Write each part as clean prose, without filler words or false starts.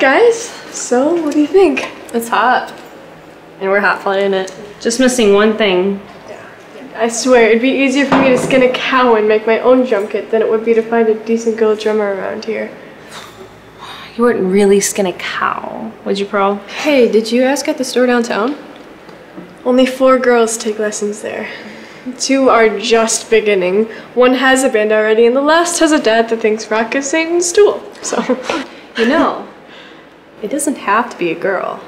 that, guys. So, what do you think? It's hot. And we're hot flying it. Just missing one thing. I swear, it'd be easier for me to skin a cow and make my own drum kit than it would be to find a decent girl drummer around here. You wouldn't really skin a cow, would you, Pearl? Hey, did you ask at the store downtown? Only 4 girls take lessons there. 2 are just beginning. 1 has a band already, and the last has a dad that thinks rock is Satan's tool, so... You know, it doesn't have to be a girl.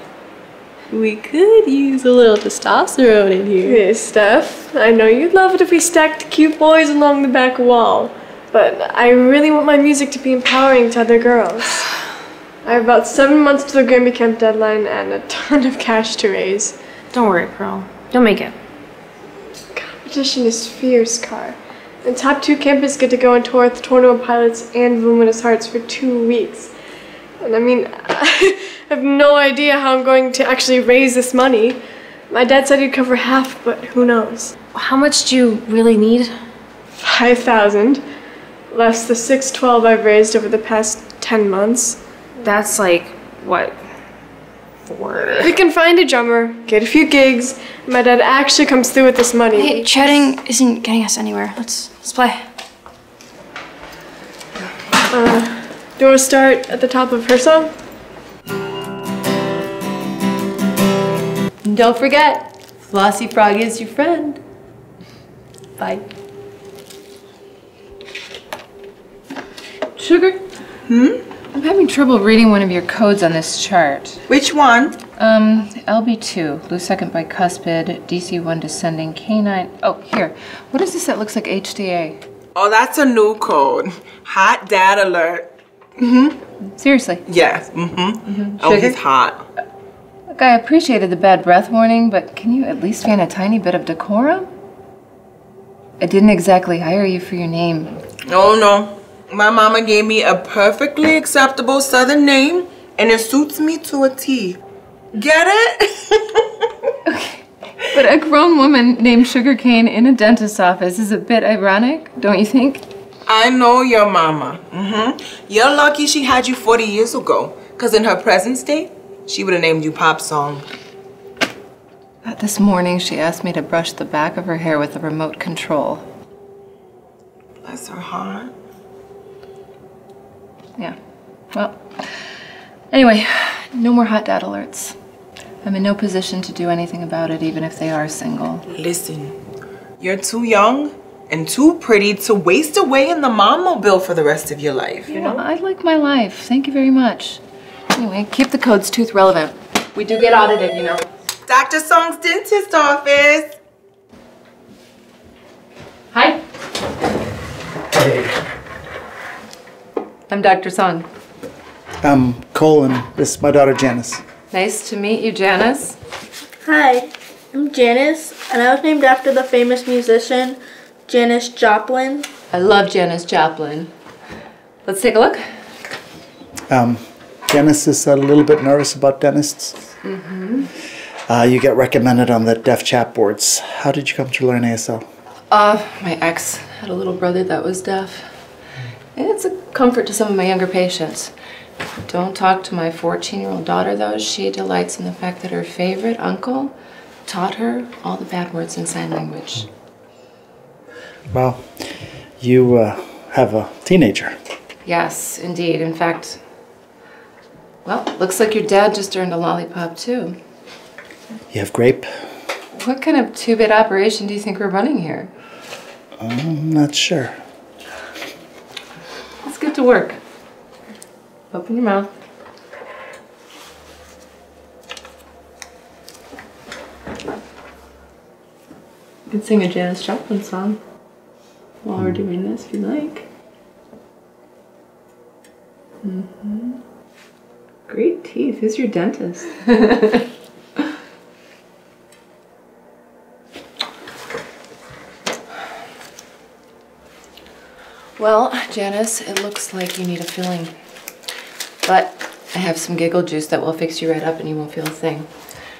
We could use a little testosterone in here. Hey, Steph, I know you'd love it if we stacked cute boys along the back wall, but I really want my music to be empowering to other girls. I have about 7 months to the Grammy Camp deadline and a ton of cash to raise. Don't worry, Pearl. You'll make it. Competition is fierce, Car. The top 2 campus get to go on tour with Tornado Pilots and Luminous Hearts for 2 weeks. And I mean, I have no idea how I'm going to actually raise this money. My dad said he'd cover half, but who knows. How much do you really need? 5,000, less the 612 I've raised over the past 10 months. That's like, what, 4? We can find a drummer, get a few gigs, and my dad actually comes through with this money. Hey, chatting isn't getting us anywhere. Let's play. Do you want to start at the top of her song? And don't forget, Flossy Frog is your friend. Bye. Sugar? I'm having trouble reading one of your codes on this chart. Which one? LB2, blue second bicuspid, DC1 descending, K9. Oh, here. What is this that looks like HDA? Oh, that's a new code. Hot dad alert. Seriously? Yes. Oh, he's hot. Look, I appreciated the bad breath warning, but can you at least fan a tiny bit of decorum? I didn't exactly hire you for your name. Oh, no. My mama gave me a perfectly acceptable Southern name, and it suits me to a T. Get it? Okay. But a grown woman named Sugarcane in a dentist's office is a bit ironic, don't you think? I know your mama. You're lucky she had you 40 years ago, because in her present state, she would have named you Pop Song. But this morning, she asked me to brush the back of her hair with a remote control. Bless her heart. Yeah. Well, anyway, no more hot dad alerts. I'm in no position to do anything about it, even if they are single. Listen, you're too young and too pretty to waste away in the mom bill for the rest of your life. You know, I like my life. Thank you very much. Anyway, keep the code's tooth relevant. We do get audited, you know. Dr. Song's dentist office. Hi. Hey. I'm Dr. Song. I'm Cole, and this is my daughter, Janis. Nice to meet you, Janis. Hi, I'm Janis, and I was named after the famous musician, Janis Joplin. I love Janis Joplin. Let's take a look. Janis is a little bit nervous about dentists. You get recommended on the deaf chat boards. How did you come to learn ASL? My ex had a little brother that was deaf. It's a comfort to some of my younger patients. Don't talk to my 14-year-old daughter, though. She delights in the fact that her favorite uncle taught her all the bad words in sign language. Well, you have a teenager. Yes, indeed. In fact, well, looks like your dad just earned a lollipop, too. You have grape? What kind of two-bit operation do you think we're running here? I'm not sure. Get to work. Open your mouth. You can sing a Janis Joplin song while we're doing this if you like. Great teeth. Who's your dentist? Well, Janis, it looks like you need a filling, but I have some giggle juice that will fix you right up and you won't feel a thing,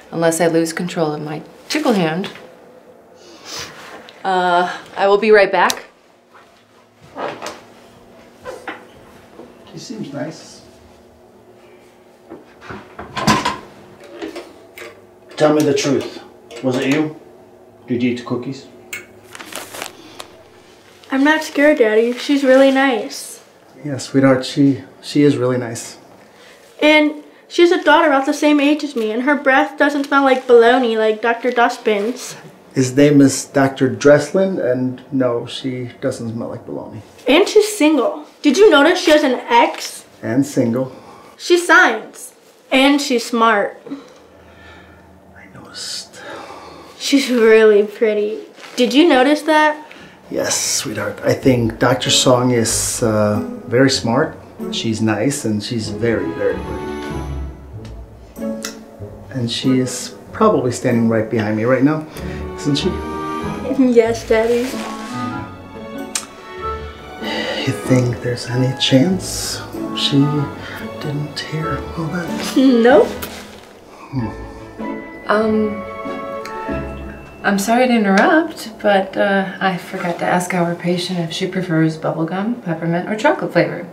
unless I lose control of my tickle hand. I will be right back. She seems nice. Tell me the truth. Was it you? Did you eat the cookies? I'm not scared, Daddy. She's really nice. Yeah, sweetheart, she is really nice. And she's a daughter about the same age as me, and her breath doesn't smell like bologna like Dr. Dustbin's. His name is Dr. Dresslin, and no, she doesn't smell like bologna. And she's single. Did you notice she has an ex? And single. She signs. And she's smart. I noticed. She's really pretty. Did you notice that? Yes, sweetheart. I think Dr. Song is very smart. She's nice, and she's very, very pretty. And she is probably standing right behind me right now, isn't she? Yes, Daddy. You think there's any chance she didn't hear all that? Nope. I'm sorry to interrupt, but I forgot to ask our patient if she prefers bubblegum, peppermint, or chocolate flavor.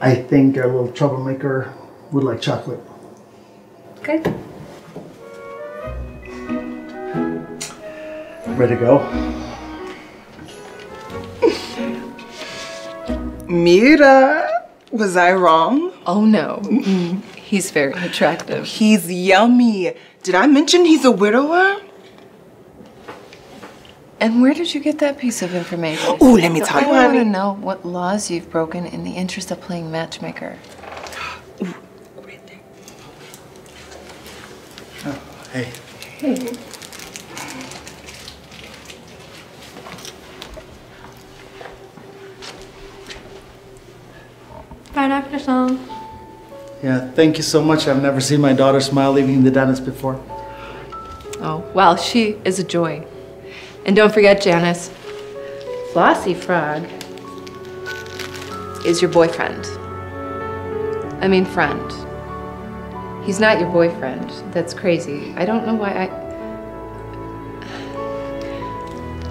I think our little troublemaker would like chocolate. Okay. Ready to go? Mira, was I wrong? Oh no, he's very attractive. He's yummy. Did I mention he's a widower? And where did you get that piece of information? Oh, let me tell you, honey. I want to know what laws you've broken in the interest of playing matchmaker. Ooh, right there. Oh, hey. Hey. Hi, Dr. Song. Yeah, thank you so much. I've never seen my daughter smile leaving the dentist before. Oh, well, she is a joy. And don't forget, Janice, Flossy Frog is your boyfriend. I mean, friend. He's not your boyfriend. That's crazy. I don't know why I...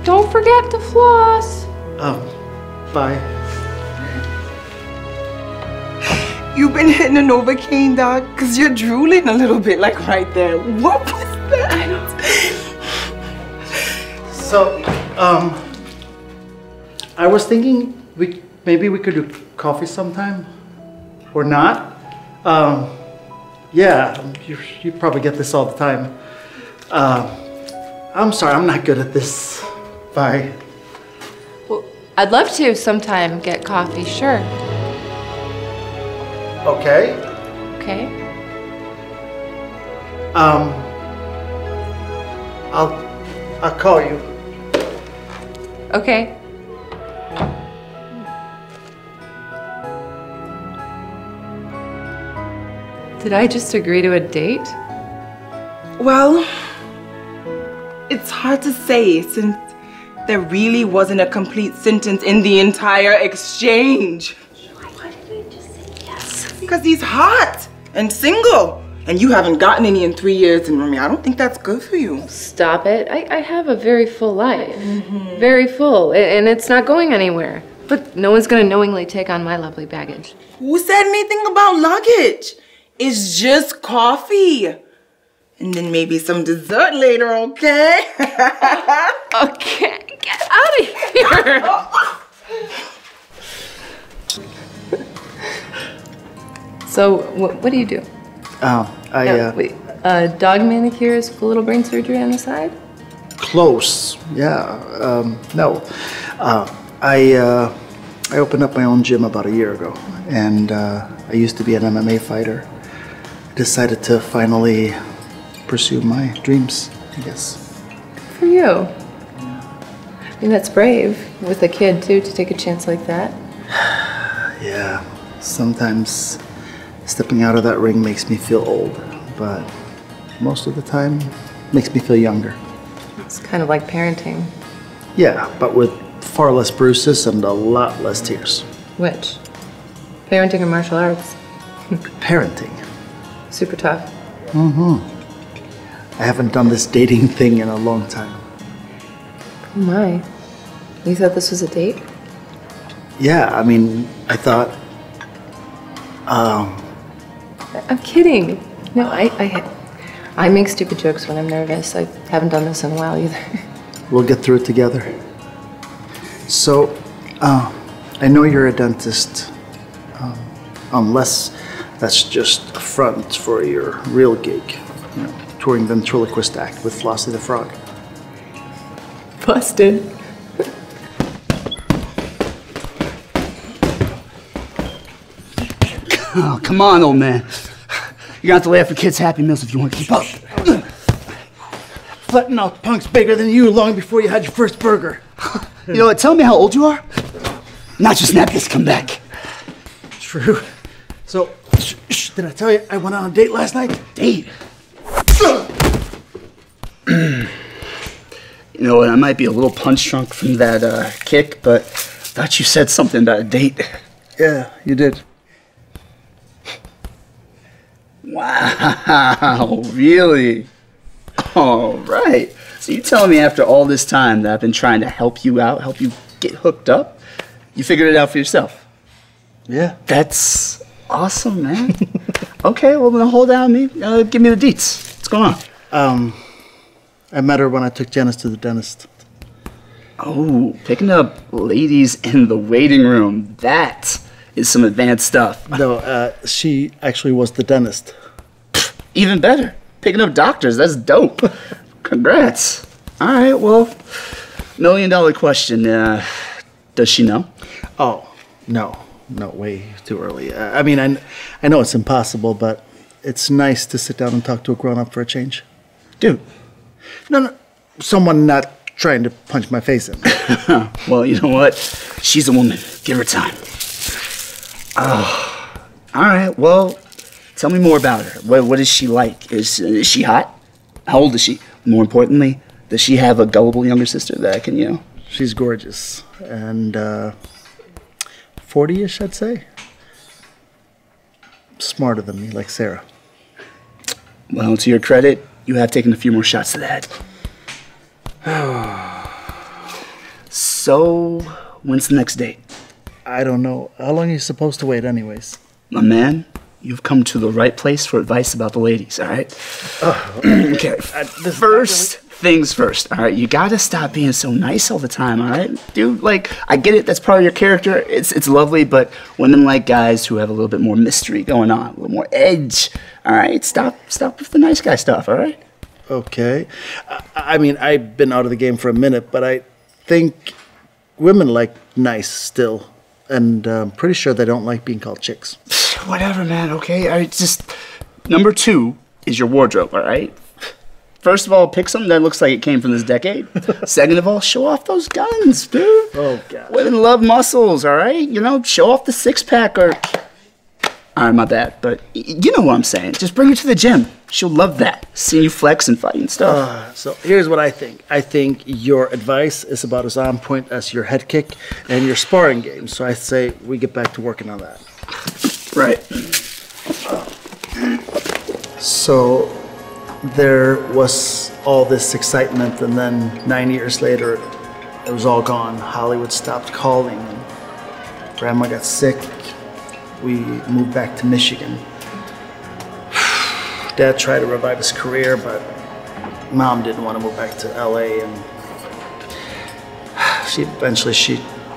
Don't forget to floss. Bye. You've been hitting a Novocaine, Doc, because you're drooling a little bit, like right there. What was that? I know. So, I was thinking maybe we could do coffee sometime, or not. Yeah, you probably get this all the time. I'm sorry, I'm not good at this. Bye. Well, I'd love to sometime get coffee, sure. Okay. Okay. I'll call you. Okay. Did I just agree to a date? Well, it's hard to say since there really wasn't a complete sentence in the entire exchange. Because he's hot and single, and you haven't gotten any in 3 years, and I don't think that's good for you. Stop it. I have a very full life, very full, and it's not going anywhere. But no one's going to knowingly take on my lovely baggage. Who said anything about luggage? It's just coffee. And then maybe some dessert later, okay? Okay, get out of here. So, what do you do? Dog manicures, full little brain surgery on the side? Close, yeah. No. I opened up my own gym about a year ago, and I used to be an MMA fighter. I decided to finally pursue my dreams, I guess. Good for you. I mean, that's brave, with a kid, too, to take a chance like that. Yeah, sometimes... stepping out of that ring makes me feel old, but most of the time, makes me feel younger. It's kind of like parenting. Yeah, but with far less bruises and a lot less tears. Which? Parenting or martial arts? Parenting. Super tough. I haven't done this dating thing in a long time. Oh my. You thought this was a date? Yeah, I mean, I thought... I'm kidding. No, I I make stupid jokes when I'm nervous. I haven't done this in a while either. We'll get through it together. So, I know you're a dentist, unless that's just a front for your real gig, you know, touring ventriloquist act with Flossy the Frog. Busted. Oh, come on, old man. You're gonna have to lay out for kids' Happy Meals if you want to keep up. Flatten out punks bigger than you long before you had your first burger. You know what, tell me how old you are. Not just napkins come back. True. So, did I tell you I went on a date last night? Date? You know what, I might be a little punch drunk from that kick, but I thought you said something about a date. Yeah, you did. Wow, really? All right. So you telling me after all this time that I've been trying to help you out, help you get hooked up, you figured it out for yourself? Yeah. That's awesome, man. Okay, well, then hold down me. Give me the deets. What's going on? I met her when I took Janis to the dentist. Oh, picking up ladies in the waiting room. That is some advanced stuff. No, she actually was the dentist. Even better. Picking up doctors, that's dope. Congrats. All right, well, million-dollar question. Does she know? Oh, no. No, way too early. I mean, I know it's impossible, but it's nice to sit down and talk to a grown-up for a change. Dude. No, someone not trying to punch my face in. Well, you know what? She's a woman. Give her time. Oh, all right, well, tell me more about her. What is she like? Is she hot? How old is she? More importantly, does she have a gullible younger sister that I can, you know? She's gorgeous, and 40-ish, I'd say. Smarter than me, like Sarah. Well, to your credit, you have taken a few more shots to the head. So, when's the next date? I don't know. How long are you supposed to wait anyways? My man, you've come to the right place for advice about the ladies, all right? Okay, first things first, all right? You gotta stop being so nice all the time, all right? Dude, like, I get it, that's part of your character. It's lovely, but women like guys who have a little bit more mystery going on, a little more edge, all right? Stop with the nice guy stuff, all right? Okay. I mean, I've been out of the game for a minute, but I think women like nice still. And I'm pretty sure they don't like being called chicks. Whatever, man, okay? All right, just number 2 is your wardrobe, all right? First of all, pick something that looks like it came from this decade. Second of all, show off those guns, dude. Oh, God. Women love muscles, all right? You know, show off the six-pack or... All right, my bad, but you know what I'm saying. Just bring her to the gym. She'll love that. See you flex and fight and stuff. So here's what I think. I think your advice is about as on point as your head kick and your sparring game. So I say we get back to working on that. Right. So there was all this excitement, and then 9 years later, it was all gone. Hollywood stopped calling. Grandma got sick. We moved back to Michigan. Dad tried to revive his career, but Mom didn't want to move back to LA, and she eventually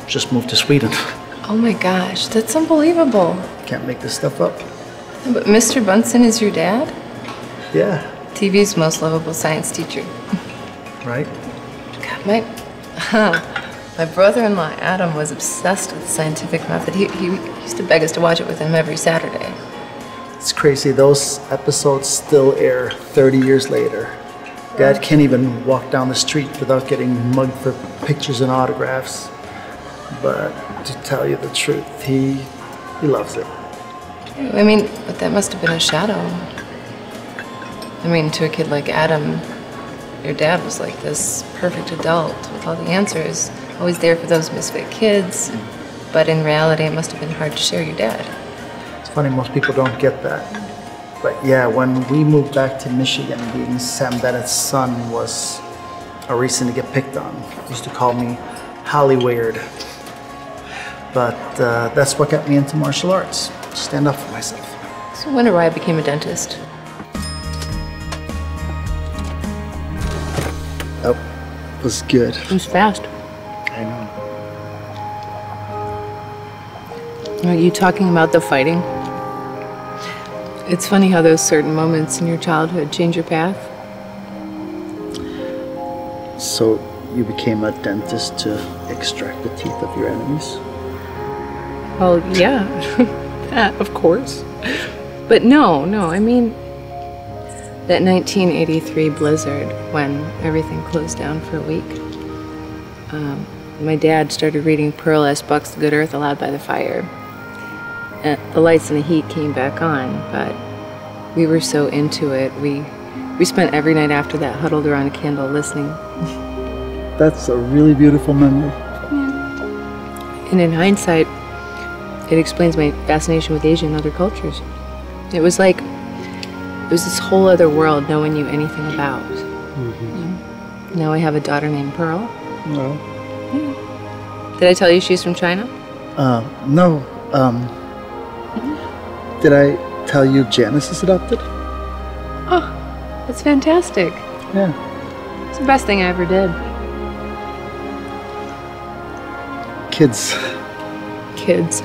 just moved to Sweden. Oh my gosh, that's unbelievable. Can't make this stuff up. But Mr. Bunsen is your dad? Yeah. TV's most lovable science teacher. Right? God, my brother-in-law, Adam, was obsessed with scientific method. He used to beg us to watch it with him every Saturday. It's crazy. Those episodes still air 30 years later. Dad can't even walk down the street without getting mugged for pictures and autographs. But to tell you the truth, he loves it. I mean, but that must have been a shadow. I mean, to a kid like Adam, your dad was like this perfect adult with all the answers. Always there for those misfit kids, but in reality, it must have been hard to share your dad. It's funny, most people don't get that. But yeah, when we moved back to Michigan, being Sam Bennett's son was a reason to get picked on. He used to call me Holly Weird. But that's what got me into martial arts, stand up for myself. So I wonder why I became a dentist. was good. It was fast. I know. Are you talking about the fighting? It's funny how those certain moments in your childhood change your path. So you became a dentist to extract the teeth of your enemies? Well, yeah, that, of course. But no, I mean, that 1983 blizzard when everything closed down for a week, my dad started reading Pearl S. Buck's The Good Earth aloud by the fire. The lights and the heat came back on, but we were so into it. We spent every night after that huddled around a candle listening. That's a really beautiful memory. Yeah. And in hindsight, it explains my fascination with Asia and other cultures. It was like, it was this whole other world no one knew anything about. Mm-hmm. Yeah. Now I have a daughter named Pearl. No. Yeah. Did I tell you she's from China? No. Did I tell you Janis is adopted? Oh, that's fantastic. Yeah. It's the best thing I ever did. Kids. Kids.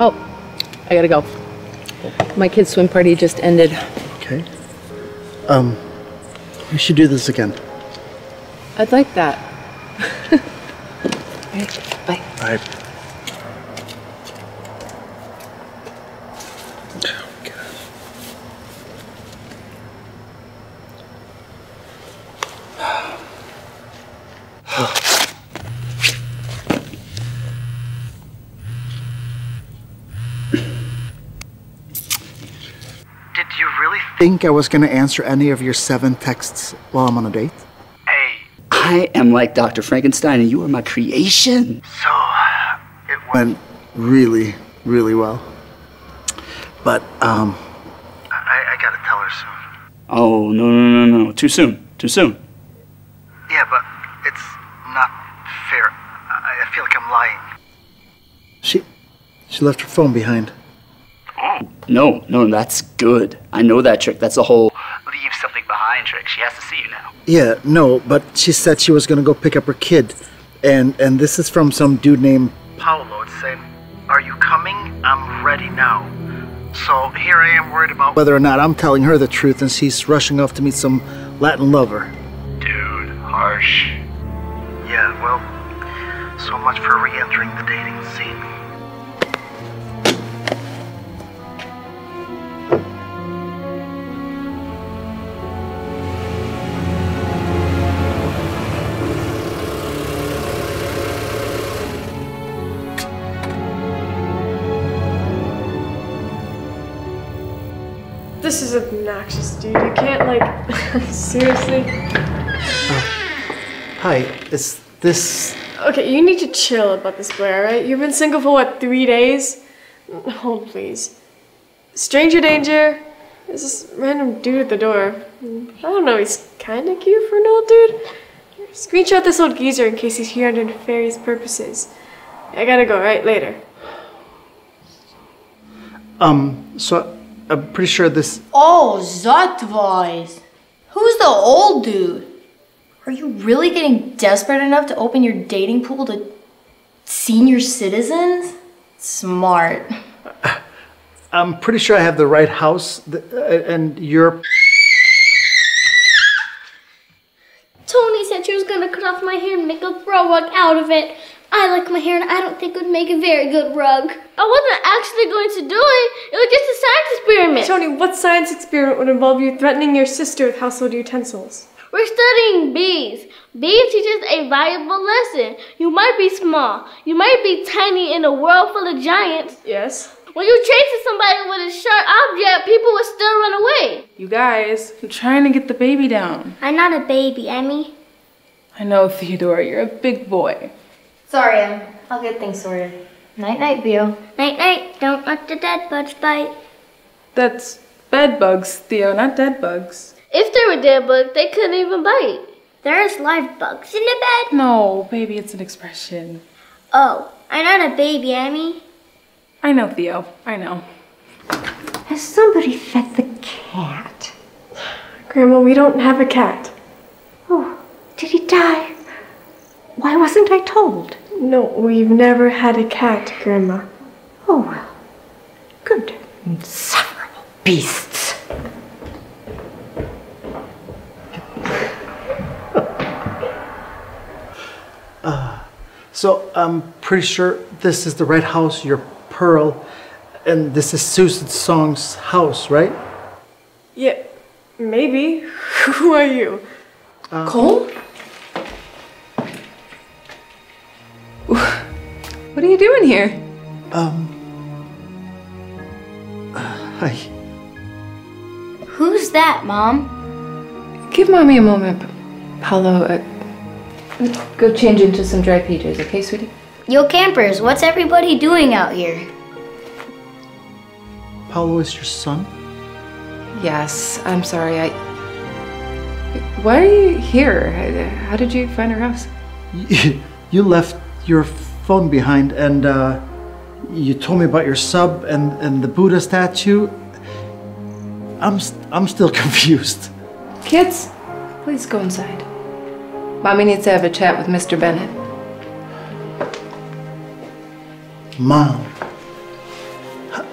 Oh, I gotta go. My kids' swim party just ended. Okay. We should do this again. I'd like that. All right. Bye. Bye. Oh, God. Oh. Did you really think I was going to answer any of your 7 texts while I'm on a date? I am like Dr. Frankenstein, and you are my creation. So, it went really, really well. But, I gotta tell her soon. Oh, no. Too soon. Too soon. Yeah, but it's not fair. I feel like I'm lying. She left her phone behind. Oh. No, that's good. I know that trick. That's the whole leave something behind trick. She has to see you now. Yeah, no, but she said she was gonna go pick up her kid. And this is from some dude named Paolo. It's saying, "Are you coming? I'm ready now." So here I am worried about whether or not I'm telling her the truth, and she's rushing off to meet some Latin lover. Dude, harsh. Yeah, well, so much for re-entering the dating scene. This is obnoxious, dude. You can't, like, seriously. Hi, is this... Okay, you need to chill about this, Blair, right? You've been single for, what, 3 days? Hold, please. Stranger danger. There's this random dude at the door. I don't know, he's kind of cute for an old dude. Screenshot this old geezer in case he's here under nefarious purposes. I gotta go, right? Later. So... I'm pretty sure this... Oh, that voice! Who's the old dude? Are you really getting desperate enough to open your dating pool to senior citizens? Smart. I'm pretty sure I have the right house and you're... Tony said she was gonna cut off my hair and make a bra rug out of it. I like my hair and I don't think it would make a very good rug. I wasn't actually going to do it. It was just a science experiment. Tony, what science experiment would involve you threatening your sister with household utensils? We're studying bees. Bees teach us a valuable lesson. You might be small. You might be tiny in a world full of giants. Yes. When you chase somebody with a sharp object, people will still run away. You guys, I'm trying to get the baby down. I'm not a baby, Emmy. I know, Theodore, you're a big boy. Sorry, Em. I'll get things sorted. Night-night, Theo. Night-night. Don't let the dead bugs bite. That's bed bugs, Theo, not dead bugs. If they were dead bugs, they couldn't even bite. There's live bugs in the bed. No, baby, it's an expression. Oh, I'm not a baby, Emmy. I know, Theo. I know. Has somebody fed the cat? Grandma, we don't have a cat. Oh, did he die? Why wasn't I told? No, we've never had a cat, Grandma. Oh, well. Good. Insufferable beasts. So I'm pretty sure this is the right house, your Pearl, and this is Susan Song's house, right? Yeah, maybe. Who are you? Cole? What are you doing here? Hi. Who's that, Mom? Give Mommy a moment, Paolo. Go change into some dry PJs, okay, sweetie? Yo, campers, what's everybody doing out here? Paolo is your son? Yes, I'm sorry, Why are you here? How did you find our house? You left your phone behind, and you told me about your sub and the Buddha statue. I'm still confused. Kids, please go inside. Mommy needs to have a chat with Mr. Bennett. Mom,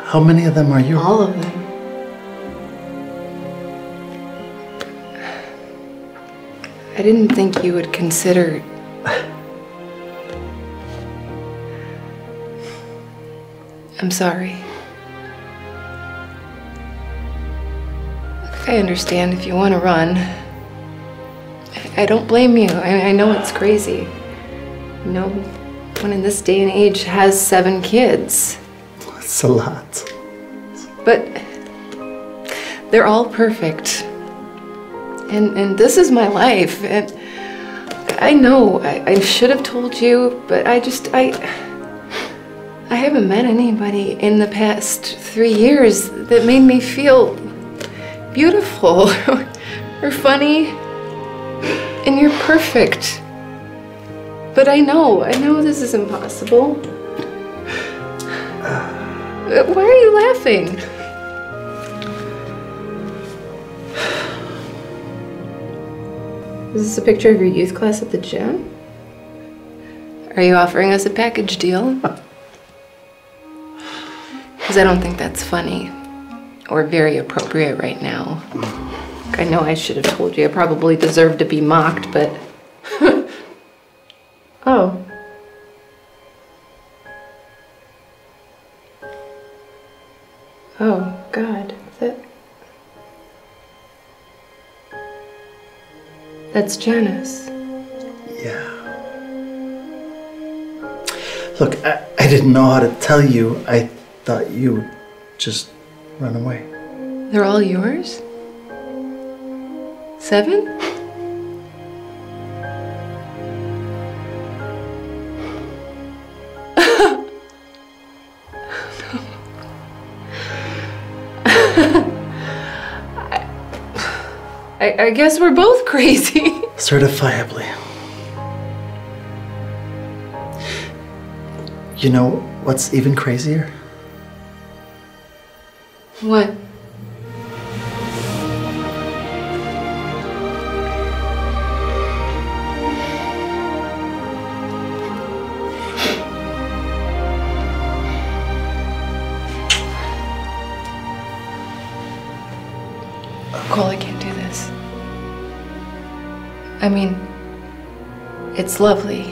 how many of them are you? All of them. I didn't think you would consider... I'm sorry. Look, I understand if you want to run. I don't blame you. I know it's crazy. No one in this day and age has 7 kids. That's a lot. But they're all perfect. And this is my life. And I know I should have told you, but I haven't met anybody in the past 3 years that made me feel beautiful or funny. And you're perfect. But I know this is impossible. Why are you laughing? Is this a picture of your youth class at the gym? Are you offering us a package deal? Because I don't think that's funny or very appropriate right now. I know I should have told you. I probably deserve to be mocked, but... Oh. Oh, God. That's Janis. Yeah. Look, I didn't know how to tell you. I thought you would just run away. They're all yours? 7? No. I guess we're both crazy. Certifiably. You know what's even crazier? What? I mean, it's lovely.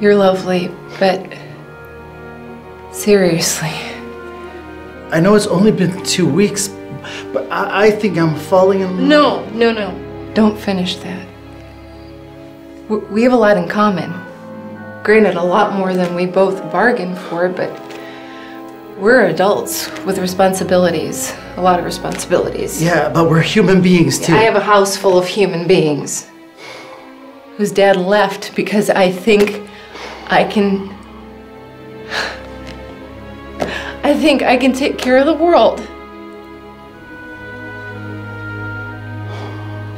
You're lovely, but seriously. I know it's only been 2 weeks, but I think I'm falling in love. No. Don't finish that. We have a lot in common. Granted, a lot more than we both bargained for, but we're adults with responsibilities, a lot of responsibilities. Yeah, but we're human beings too. I have a house full of human beings. Whose dad left because I think I can take care of the world.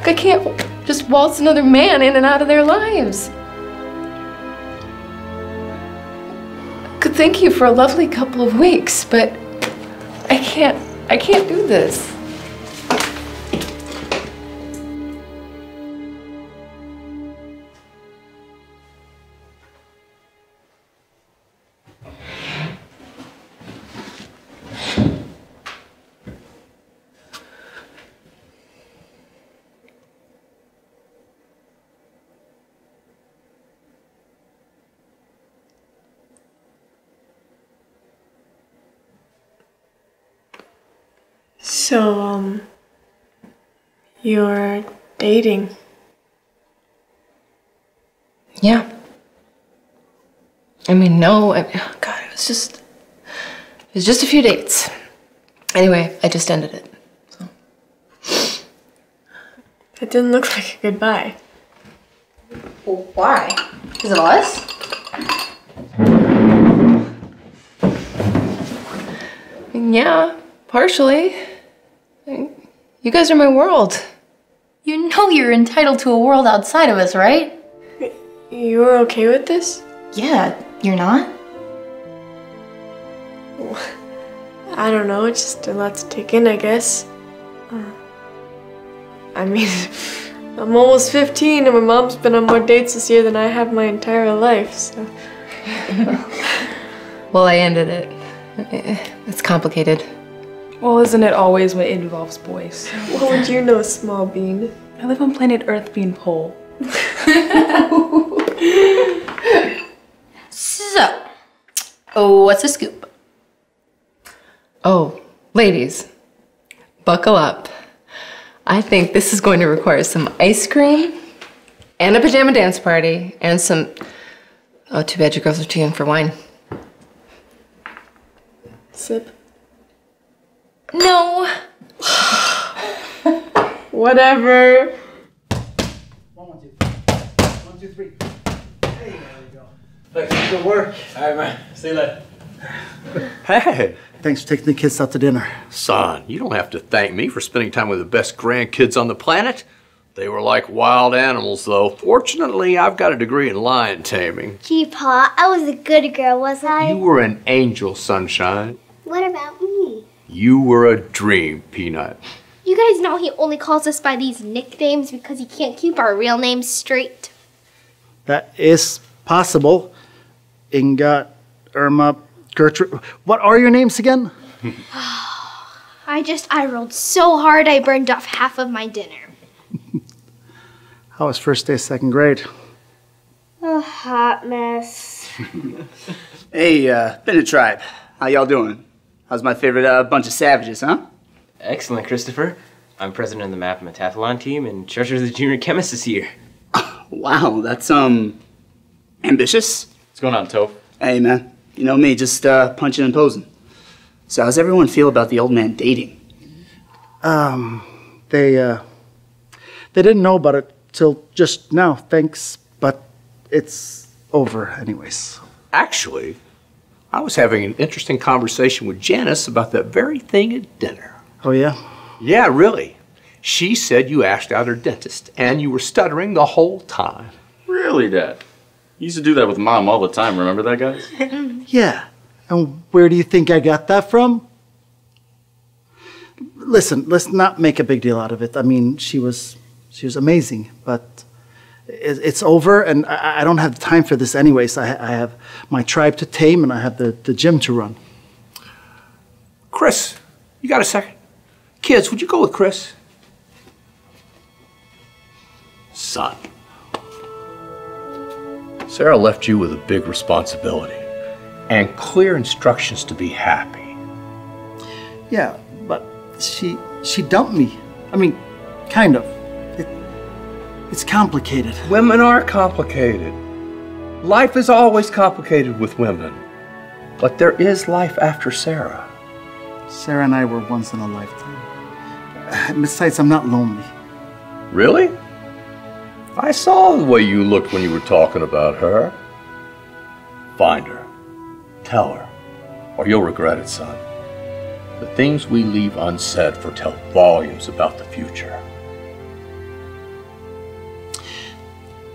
I can't just waltz another man in and out of their lives. Could thank you for a lovely couple of weeks, but I can't do this. So, you're dating? Yeah. I mean, no, God, it was just a few dates. Anyway, I just ended it. So. It didn't look like a goodbye. Well, why? Is it us? Yeah, partially. You guys are my world. You know you're entitled to a world outside of us, right? You're okay with this? Yeah, you're not? I don't know, it's just a lot to take in, I guess. I mean, I'm almost 15 and my mom's been on more dates this year than I have my entire life, so. Well, I ended it. It's complicated. Well, isn't it always when it involves boys? What would you know, small bean? I live on planet Earth, beanpole. So, what's the scoop? Oh, ladies, buckle up. I think this is going to require some ice cream and a pajama dance party and some... Oh, too bad your girls are too young for wine. Sip. No. Whatever. 1, 2, 3. There you go. Thanks, good work. All right, man. See you later. Hey. Thanks for taking the kids out to dinner. Son, you don't have to thank me for spending time with the best grandkids on the planet. They were like wild animals, though. Fortunately, I've got a degree in lion taming. Gee, Pa, I was a good girl, was I? You were an angel, Sunshine. What about me? You were a dream, Peanut. You guys know he only calls us by these nicknames because he can't keep our real names straight. That is possible. Inga, Irma, Gertrude. What are your names again? I rolled so hard I burned off half of my dinner. How was first day, second grade? A hot mess. Hey, Bennett Tribe. How y'all doing? How's my favorite bunch of savages, huh? Excellent, Christopher. I'm president of the Map and Metathlon team and treasurer of the junior chemist this year. Wow, that's, ambitious. What's going on, Toph? Hey, man. You know me, just, punching and posing. So how's everyone feel about the old man dating? They didn't know about it till just now, thanks, but it's over anyways. Actually, I was having an interesting conversation with Janice about that very thing at dinner. Oh, yeah? Yeah, really. She said you asked out her dentist, and you were stuttering the whole time. Really, Dad? You used to do that with Mom all the time, remember that, guys? Yeah, and where do you think I got that from? Listen, let's not make a big deal out of it. I mean, she was amazing, but it's over, and I don't have the time for this anyways. I have my tribe to tame, and I have the gym to run. Chris, you got a second? Kids, would you go with Chris? Son, Sarah left you with a big responsibility and clear instructions to be happy. Yeah, but she dumped me. I mean, kind of. It's complicated. Women are complicated. Life is always complicated with women. But there is life after Sarah. Sarah and I were once in a lifetime. Besides, I'm not lonely. Really? I saw the way you looked when you were talking about her. Find her. Tell her. Or you'll regret it, son. The things we leave unsaid foretell volumes about the future.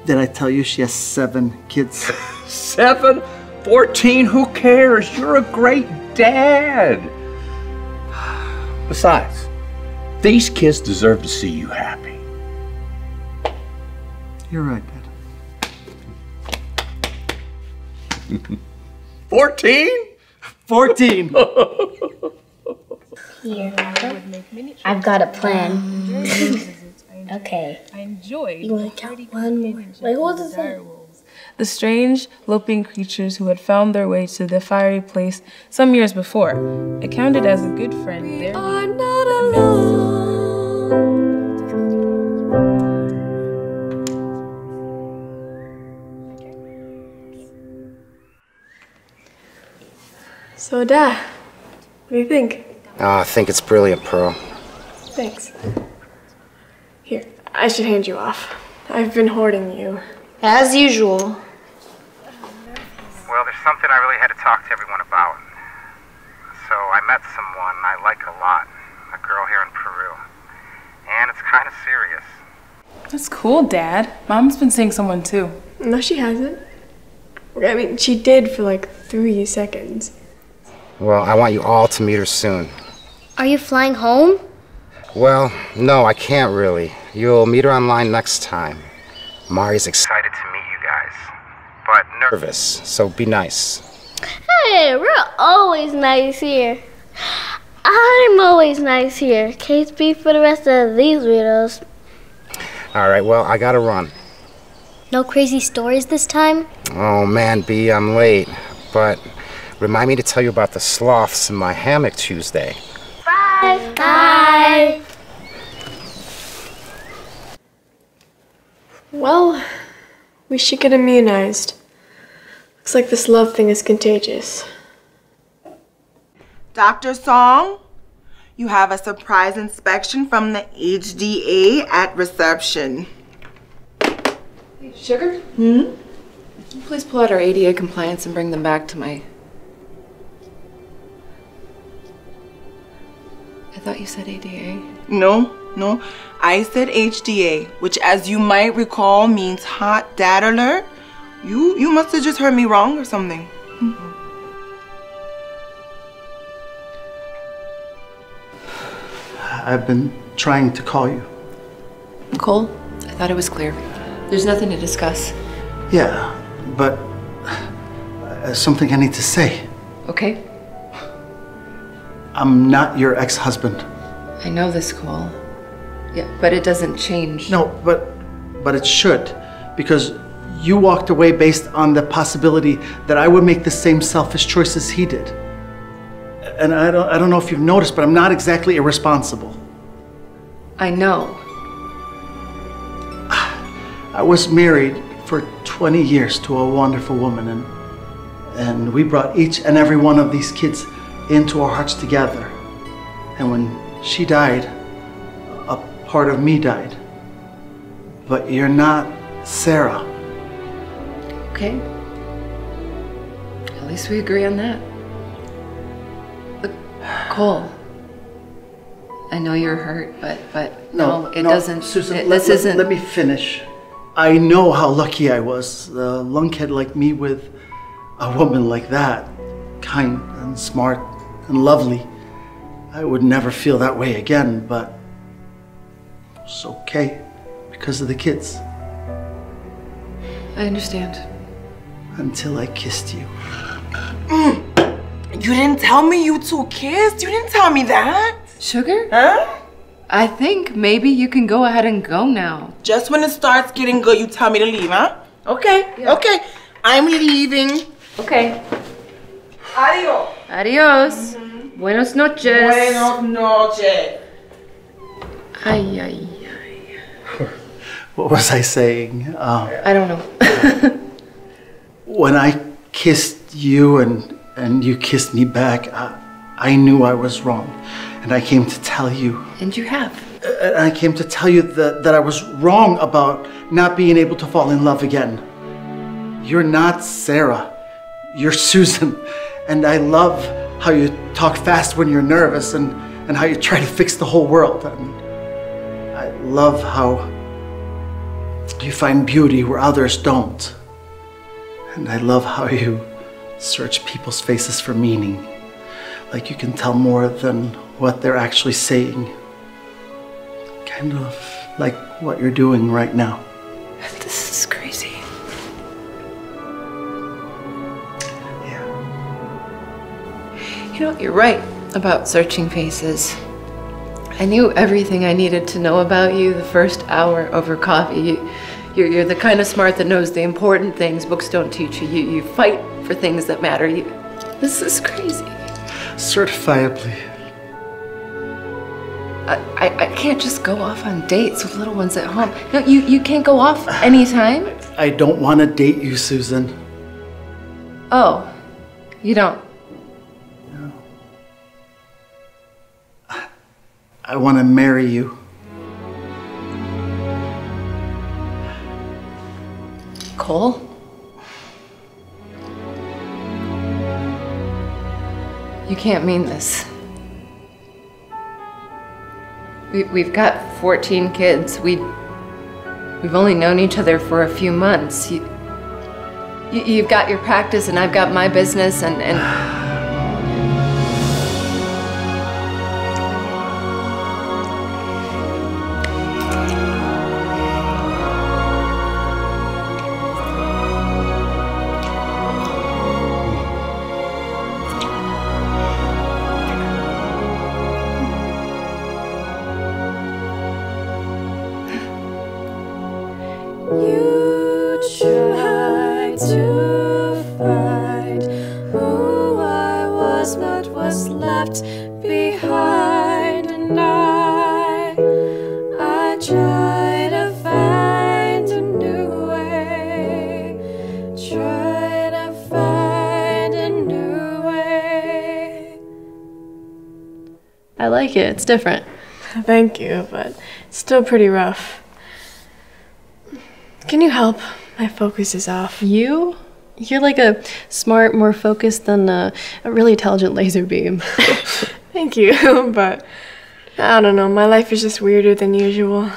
Did I tell you she has 7 kids? 7? 14? Who cares? You're a great dad. Besides, these kids deserve to see you happy. You're right, Dad. 14? 14. Here, I've got a plan. Okay. I enjoyed. You want to count 1 more? Wait, what is it? the strange, loping creatures who had found their way to the fiery place some years before. Accounted as a good friend, there are not alone. So, Da, what do you think? I think it's brilliant, Pearl. Thanks. Here, I should hand you off. I've been hoarding you. As usual. Well, there's something I really had to talk to everyone about. So I met someone I like a lot, a girl here in Peru. And it's kind of serious. That's cool, Dad. Mom's been seeing someone too. No, she hasn't. I mean, she did for like 3 seconds. Well, I want you all to meet her soon. Are you flying home? Well, no, I can't really. You'll meet her online next time. Mari's excited to meet you guys, but nervous, so be nice. Hey, we're always nice here. I'm always nice here. Case B for the rest of these weirdos. All right, well, I gotta run. No crazy stories this time? Oh man, B, I'm late, but remind me to tell you about the sloths in my hammock Tuesday. Bye! Bye! Well, we should get immunized. Looks like this love thing is contagious. Dr. Song, you have a surprise inspection from the HDA at reception. Sugar? Hmm? Can you please pull out our ADA compliance and bring them back to my... I thought you said ADA. No. No, I said HDA, which as you might recall means hot dad alert. You must have just heard me wrong or something. Mm-hmm. I've been trying to call you. Cole, I thought it was clear. There's nothing to discuss. Yeah, but something I need to say. Okay. I'm not your ex-husband. I know this, Cole. Yeah, but it doesn't change. No, but it should, because you walked away based on the possibility that I would make the same selfish choices he did. And I don't know if you've noticed, but I'm not exactly irresponsible. I know. I was married for 20 years to a wonderful woman, and we brought each and every one of these kids into our hearts together. And when she died, part of me died, but you're not Sarah. Okay. At least we agree on that. Look, Cole, I know you're hurt, but no, it doesn't. Susan, let me finish. I know how lucky I was. A lunkhead like me with a woman like that, kind and smart and lovely. I would never feel that way again, but it's okay, because of the kids. I understand. Until I kissed you. You didn't tell me you two kissed? You didn't tell me that? Sugar? Huh? I think maybe you can go ahead and go now. Just when it starts getting good, you tell me to leave, huh? Okay, yeah. Okay. I'm leaving. Okay. Adios. Adios. Mm-hmm. Buenos noches. Buenos noches. Ay, ay, ay. What was I saying? I don't know. When I kissed you and you kissed me back, I knew I was wrong. And I came to tell you. And you have. And I came to tell you that I was wrong about not being able to fall in love again. You're not Sarah. You're Susan. And I love how you talk fast when you're nervous and how you try to fix the whole world. I love how you find beauty where others don't. And I love how you search people's faces for meaning. Like you can tell more than what they're actually saying. Kind of like what you're doing right now. This is crazy. Yeah. You know, you're right about searching faces. I knew everything I needed to know about you the first hour over coffee. You, You're the kind of smart that knows the important things books don't teach you. You fight for things that matter. This is crazy. Certifiably. I can't just go off on dates with little ones at home. No, you can't go off anytime. I don't want to date you, Susan. Oh, you don't? No. I want to marry you. Cole? You can't mean this. We've got 14 kids. We've only known each other for a few months. You've got your practice and I've got my business and... It's different. Thank you, but it's still pretty rough. Can you help? My focus is off. You? You're like a smart, more focused than a really intelligent laser beam. Thank you, but I don't know. My life is just weirder than usual.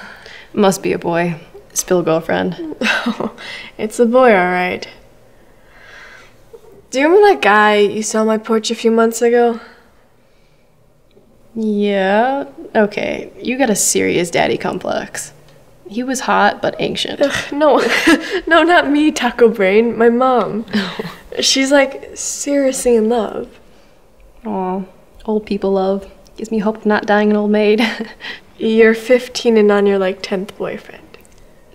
Must be a boy. Spill girlfriend. Oh, it's a boy, all right. Do you remember that guy you saw on my porch a few months ago? Yeah, okay. You got a serious daddy complex. He was hot, but ancient. Ugh, no, no, not me, Taco Brain. My mom. Oh. She's like seriously in love. Aw, old people love. Gives me hope of not dying an old maid. You're 15 and on your like 10th boyfriend.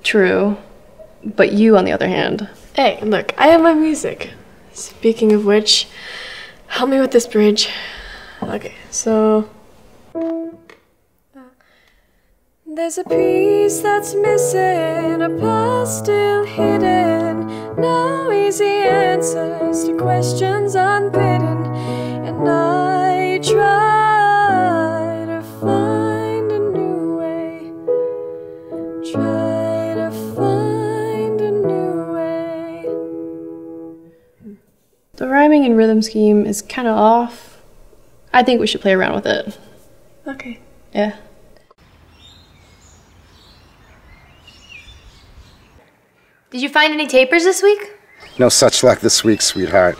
True, but you on the other hand. Hey, look, I have my music. Speaking of which, help me with this bridge. Okay, so... There's a piece that's missing, a part still hidden. No easy answers to questions unbidden. And I try to find a new way. Try to find a new way. The rhyming and rhythm scheme is kind of off. I think we should play around with it. Okay. Yeah. Did you find any tapers this week? No such luck this week, sweetheart.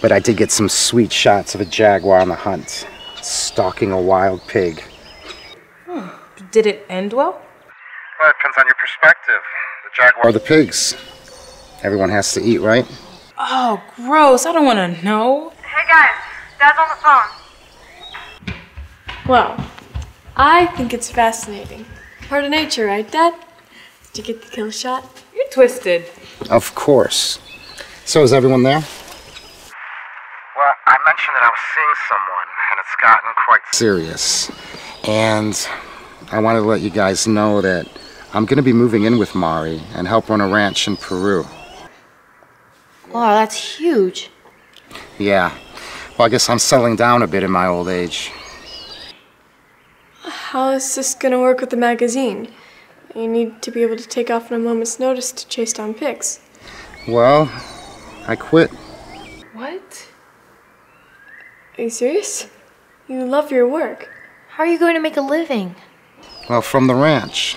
But I did get some sweet shots of a jaguar on the hunt, stalking a wild pig. Did it end well? Well, it depends on your perspective. The jaguar or the pigs. Everyone has to eat, right? Oh, gross. I don't want to know. Hey, guys. Dad's on the phone. Well, I think it's fascinating. Part of nature, right, Dad? Did you get the kill shot? You're twisted. Of course. So is everyone there? Well, I mentioned that I was seeing someone, and it's gotten quite serious. And I wanted to let you guys know that I'm going to be moving in with Mari and help run a ranch in Peru. Wow, that's huge. Yeah. Well, I guess I'm settling down a bit in my old age. How is this going to work with the magazine? You need to be able to take off on a moment's notice to chase down pigs. Well, I quit. What? Are you serious? You love your work. How are you going to make a living? Well, from the ranch.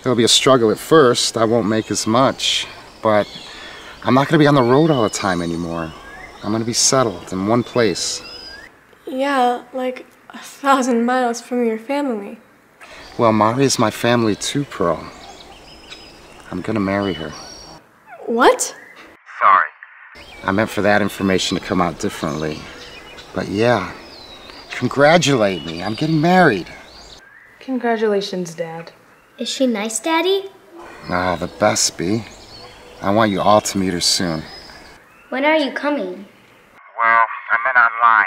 It'll be a struggle at first. I won't make as much. But I'm not going to be on the road all the time anymore. I'm going to be settled in one place. Yeah, like... 1,000 miles from your family. Well, Mari is my family too, Pearl. I'm gonna marry her. What? Sorry. I meant for that information to come out differently. But yeah, congratulate me. I'm getting married. Congratulations, Dad. Is she nice, Daddy? Ah, the best, B. I want you all to meet her soon. When are you coming? Well, I meant online.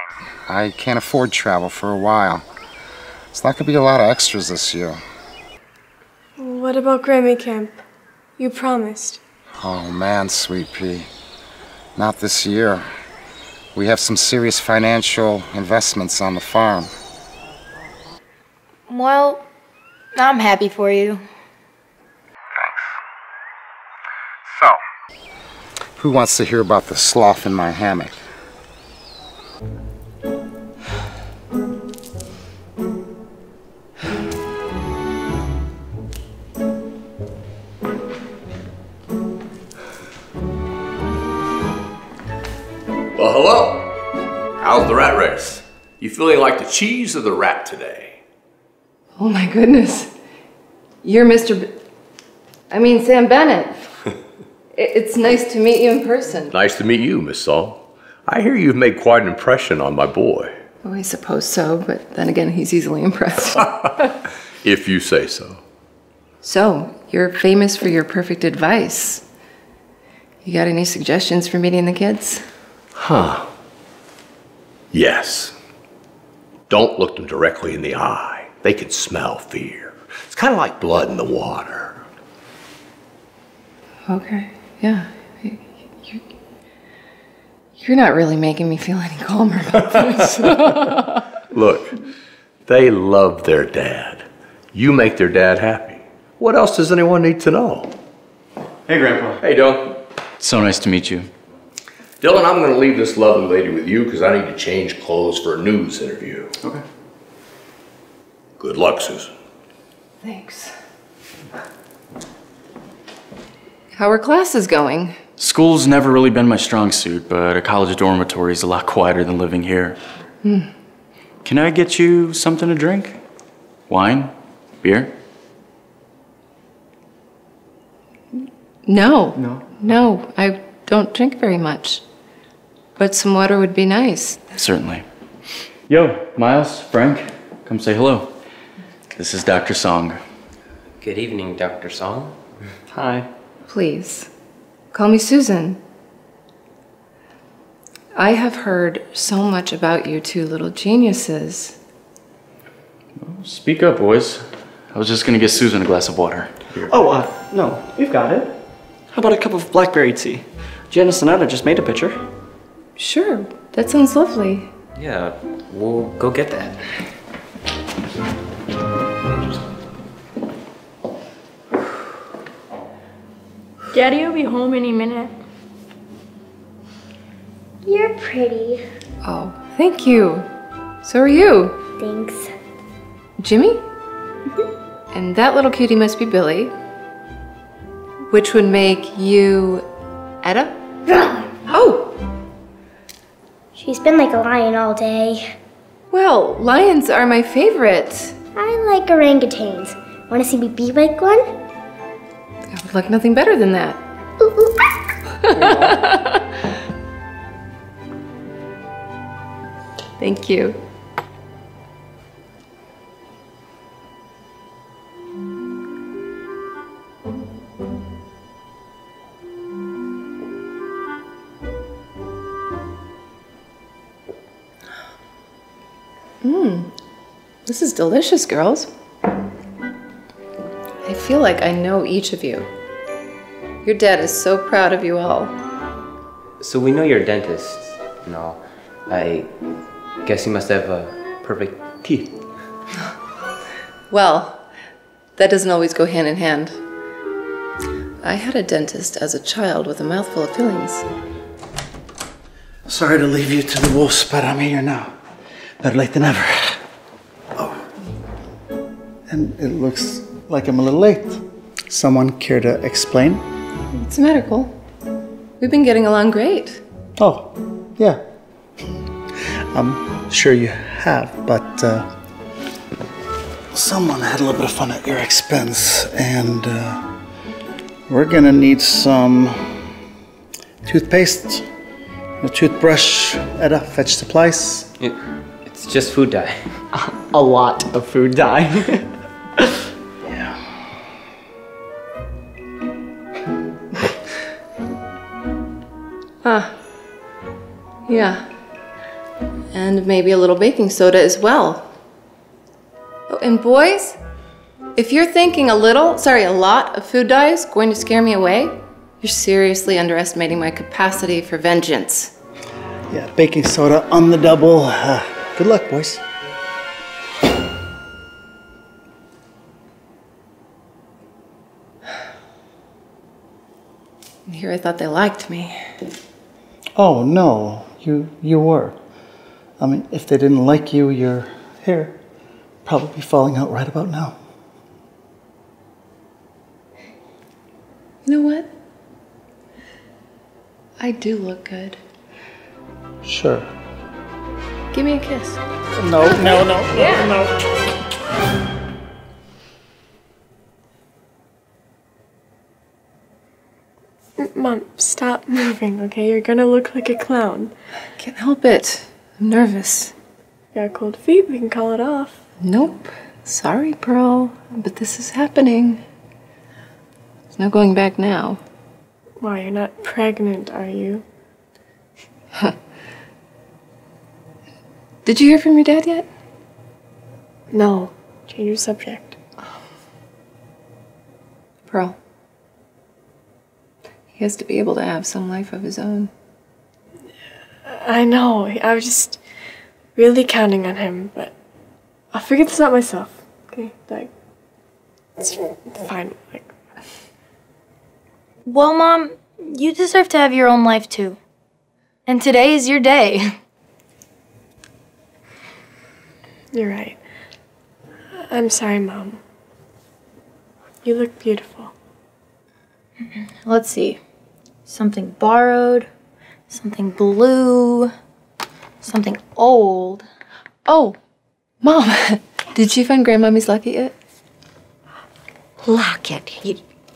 I can't afford travel for a while. It's not going to be a lot of extras this year. What about Grammy Camp? You promised. Oh man, Sweet Pea. Not this year. We have some serious financial investments on the farm. Well, I'm happy for you. Thanks. So, who wants to hear about the sloth in my hammock? Well, hello. How's the rat race? You feeling like the cheese or the rat today? Oh my goodness. You're Sam Bennett. It's nice to meet you in person. Nice to meet you, Miss Song. I hear you've made quite an impression on my boy. Oh, I suppose so, but then again, he's easily impressed. If you say so. So, you're famous for your perfect advice. You got any suggestions for meeting the kids? Huh. Yes. Don't look them directly in the eye. They can smell fear. It's kind of like blood in the water. Okay, yeah. You're not really making me feel any calmer about this. Look, they love their dad. You make their dad happy. What else does anyone need to know? Hey, Grandpa. Hey, Dylan. So nice to meet you. Dylan, I'm gonna leave this lovely lady with you because I need to change clothes for a news interview. Okay. Good luck, Susan. Thanks. How are classes going? School's never really been my strong suit, but a college dormitory is a lot quieter than living here. Hmm. Can I get you something to drink? Wine? Beer? No. No? No, I don't drink very much. But some water would be nice. Certainly. Yo, Miles, Frank, come say hello. This is Dr. Song. Good evening, Dr. Song. Hi. Please, call me Susan. I have heard so much about you two little geniuses. Well, speak up, boys. I was just gonna get Susan a glass of water. Here. Oh, no, we've got it. How about a cup of blackberry tea? Janice and Anna just made a pitcher. Sure, that sounds lovely. Yeah, we'll go get that. Daddy will be home any minute. You're pretty. Oh, thank you. So are you. Thanks. Jimmy? Mm-hmm. And that little cutie must be Billy, which would make you Etta? Oh! She's been like a lion all day. Well, lions are my favorite. I like orangutans. Want to see me be like one? I would like nothing better than that. Ooh, ooh, ah. Thank you. This is delicious, girls. I feel like I know each of you. Your dad is so proud of you all. So we know you're a dentist and all. I guess you must have perfect teeth. Well, that doesn't always go hand in hand. I had a dentist as a child with a mouthful of fillings. Sorry to leave you to the wolves, but I'm here now. Better late than ever. And it looks like I'm a little late. Someone care to explain? It's medical. We've been getting along great. Oh, yeah. I'm sure you have, but someone had a little bit of fun at your expense, and we're gonna need some toothpaste, a toothbrush, Edda, fetch supplies. It's just food dye. A lot of food dye. Yeah. Yeah. And maybe a little baking soda as well. Oh, and boys, if you're thinking a lot of food dye is going to scare me away, you're seriously underestimating my capacity for vengeance. Yeah, baking soda on the double. Good luck, boys. And here I thought they liked me. Oh, no. You were. I mean, if they didn't like you, your hair probably falling out right about now. You know what? I do look good. Sure. Give me a kiss. No, no, no, no, yeah. No. Mom, stop moving, okay? You're gonna look like a clown. I can't help it. I'm nervous. You got cold feet, we can call it off. Nope. Sorry, Pearl, but this is happening. There's no going back now. Why, you're not pregnant, are you? Did you hear from your dad yet? No. Change your subject. Pearl. He has to be able to have some life of his own. I know. I was just really counting on him, but I'll figure this out myself. Okay? Like, it's fine. Like. Well, Mom, you deserve to have your own life, too. And today is your day. You're right. I'm sorry, Mom. You look beautiful. Let's see. Something borrowed, something blue, something old. Oh, Mom, did you find Grandmommy's locket yet? Locket?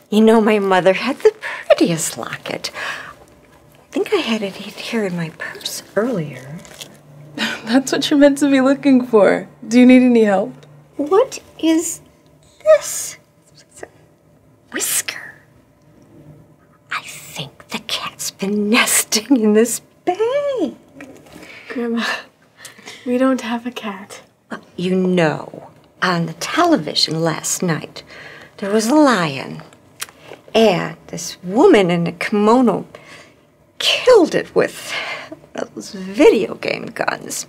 You know, my mother had the prettiest locket. I think I had it here in my purse earlier. That's what you're meant to be looking for. Do you need any help? What is this? It's a whisker. I think the cat's been nesting in this bag. Grandma, we don't have a cat. Well, you know, on the television last night, there was a lion. And this woman in a kimono killed it with those video game guns.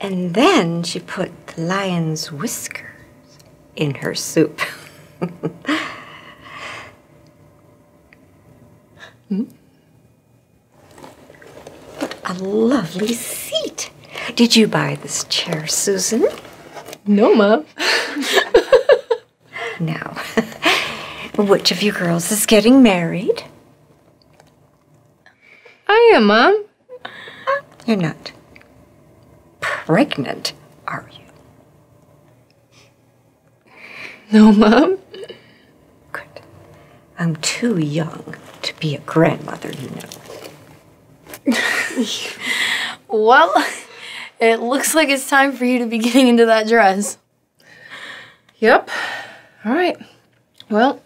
And then she put the lion's whiskers in her soup. What a lovely seat. Did you buy this chair, Susan? No, Mom. Now, which of you girls is getting married? I am, Mom. You're not pregnant, are you? No, Mom. Good. I'm too young to be a grandmother, you know. Well, it looks like it's time for you to be getting into that dress. Yep. All right. Well,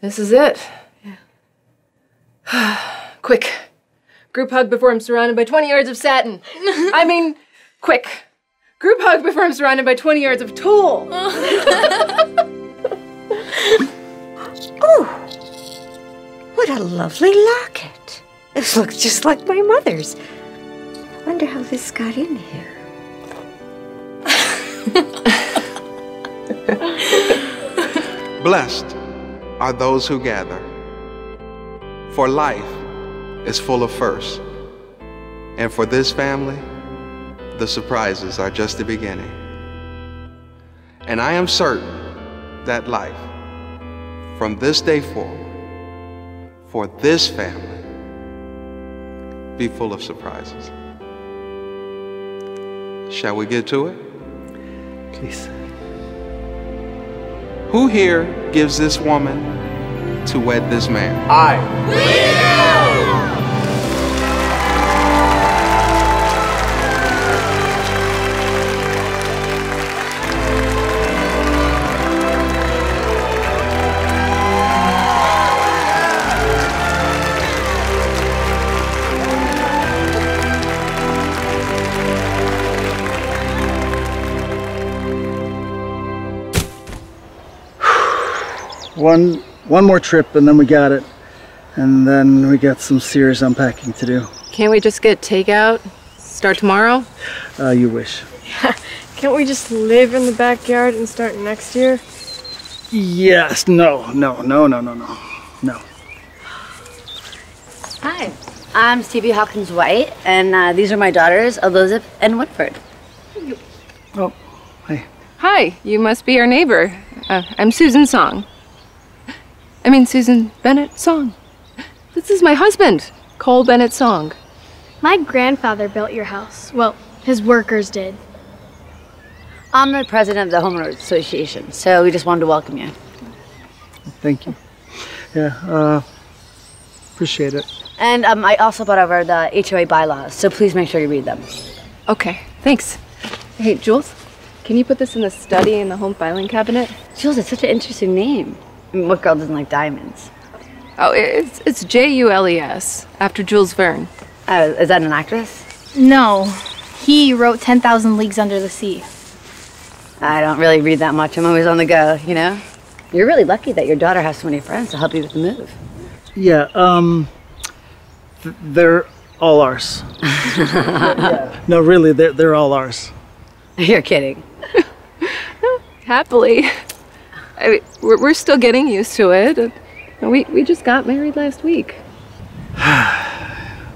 this is it. Yeah. Quick. Group hug before I'm surrounded by 20 yards of satin. I mean, quick. Group hug before I'm surrounded by 20 yards of tulle. Oh. What a lovely locket. This looks just like my mother's. I wonder how this got in here. Blessed are those who gather, for life is full of firsts. And for this family, the surprises are just the beginning. And I am certain that life, from this day forward, for this family, be full of surprises. Shall we get to it? Please. Who here gives this woman to wed this man? I. one more trip and then we got it. And then we got some serious unpacking to do. Can't we just get takeout? Start tomorrow? You wish. Yeah. Can't we just live in the backyard and start next year? Yes. No. Hi. I'm Stevie Hawkins-White, and these are my daughters, Elizabeth and Woodford. Oh, hi. Hi. You must be our neighbor. I'm Susan Song. I mean, Susan Bennett Song. This is my husband, Cole Bennett Song. My grandfather built your house. Well, his workers did. I'm the president of the Homeowners Association, so we just wanted to welcome you. Thank you. Yeah, appreciate it. And I also brought over the HOA bylaws, so please make sure you read them. Okay, thanks. Hey, Jules, can you put this in the study in the home filing cabinet? Jules, it's such an interesting name. I mean, what girl doesn't like diamonds? Oh, it's J-U-L-E-S, after Jules Verne. Is that an actress? No. He wrote 10,000 Leagues Under the Sea. I don't really read that much. I'm always on the go, you know? You're really lucky that your daughter has so many friends to help you with the move. Yeah, they're all ours. Yeah. No, really, they're all ours. You're kidding. Happily. I mean, we're still getting used to it. We just got married last week.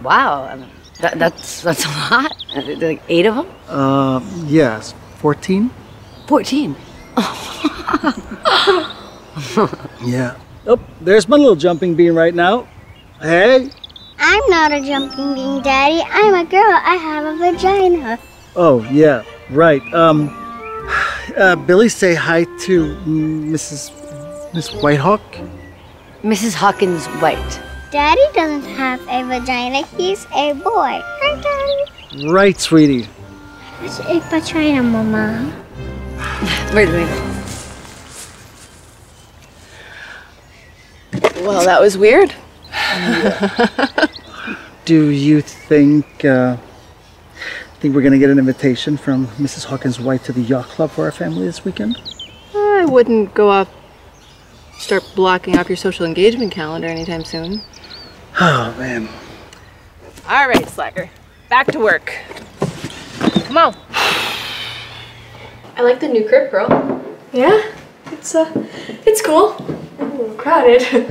Wow, I mean, that's a lot. Like 8 of them? Yes, 14. 14? Oh. Yeah. Oh, there's my little jumping bean right now. Hey. I'm not a jumping bean, Daddy. I'm a girl. I have a vagina. Oh, yeah, right. Billy, say hi to Miss Whitehawk. Mrs. Hawkins White. Daddy doesn't have a vagina. He's a boy. Right, Daddy? Right, sweetie. It's a vagina, Mama. Wait. Well, that was weird. Do you think we're going to get an invitation from Mrs. Hawkins White to the yacht club for our family this weekend? I wouldn't go off. Start blocking off your social engagement calendar anytime soon. Oh, man. All right, Slacker. Back to work. Come on. I like the new crib, girl. Yeah? It's cool. A little crowded.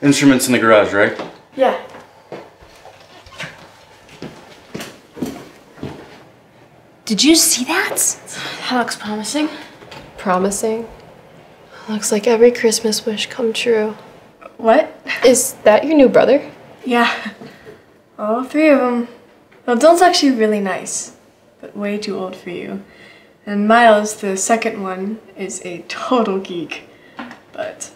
Instruments in the garage, right? Yeah. Did you see that? That looks promising. Promising? Looks like every Christmas wish come true. What? Is that your new brother? Yeah. All 3 of them. Well, Dylan's actually really nice, but way too old for you. And Miles, the second one, is a total geek. But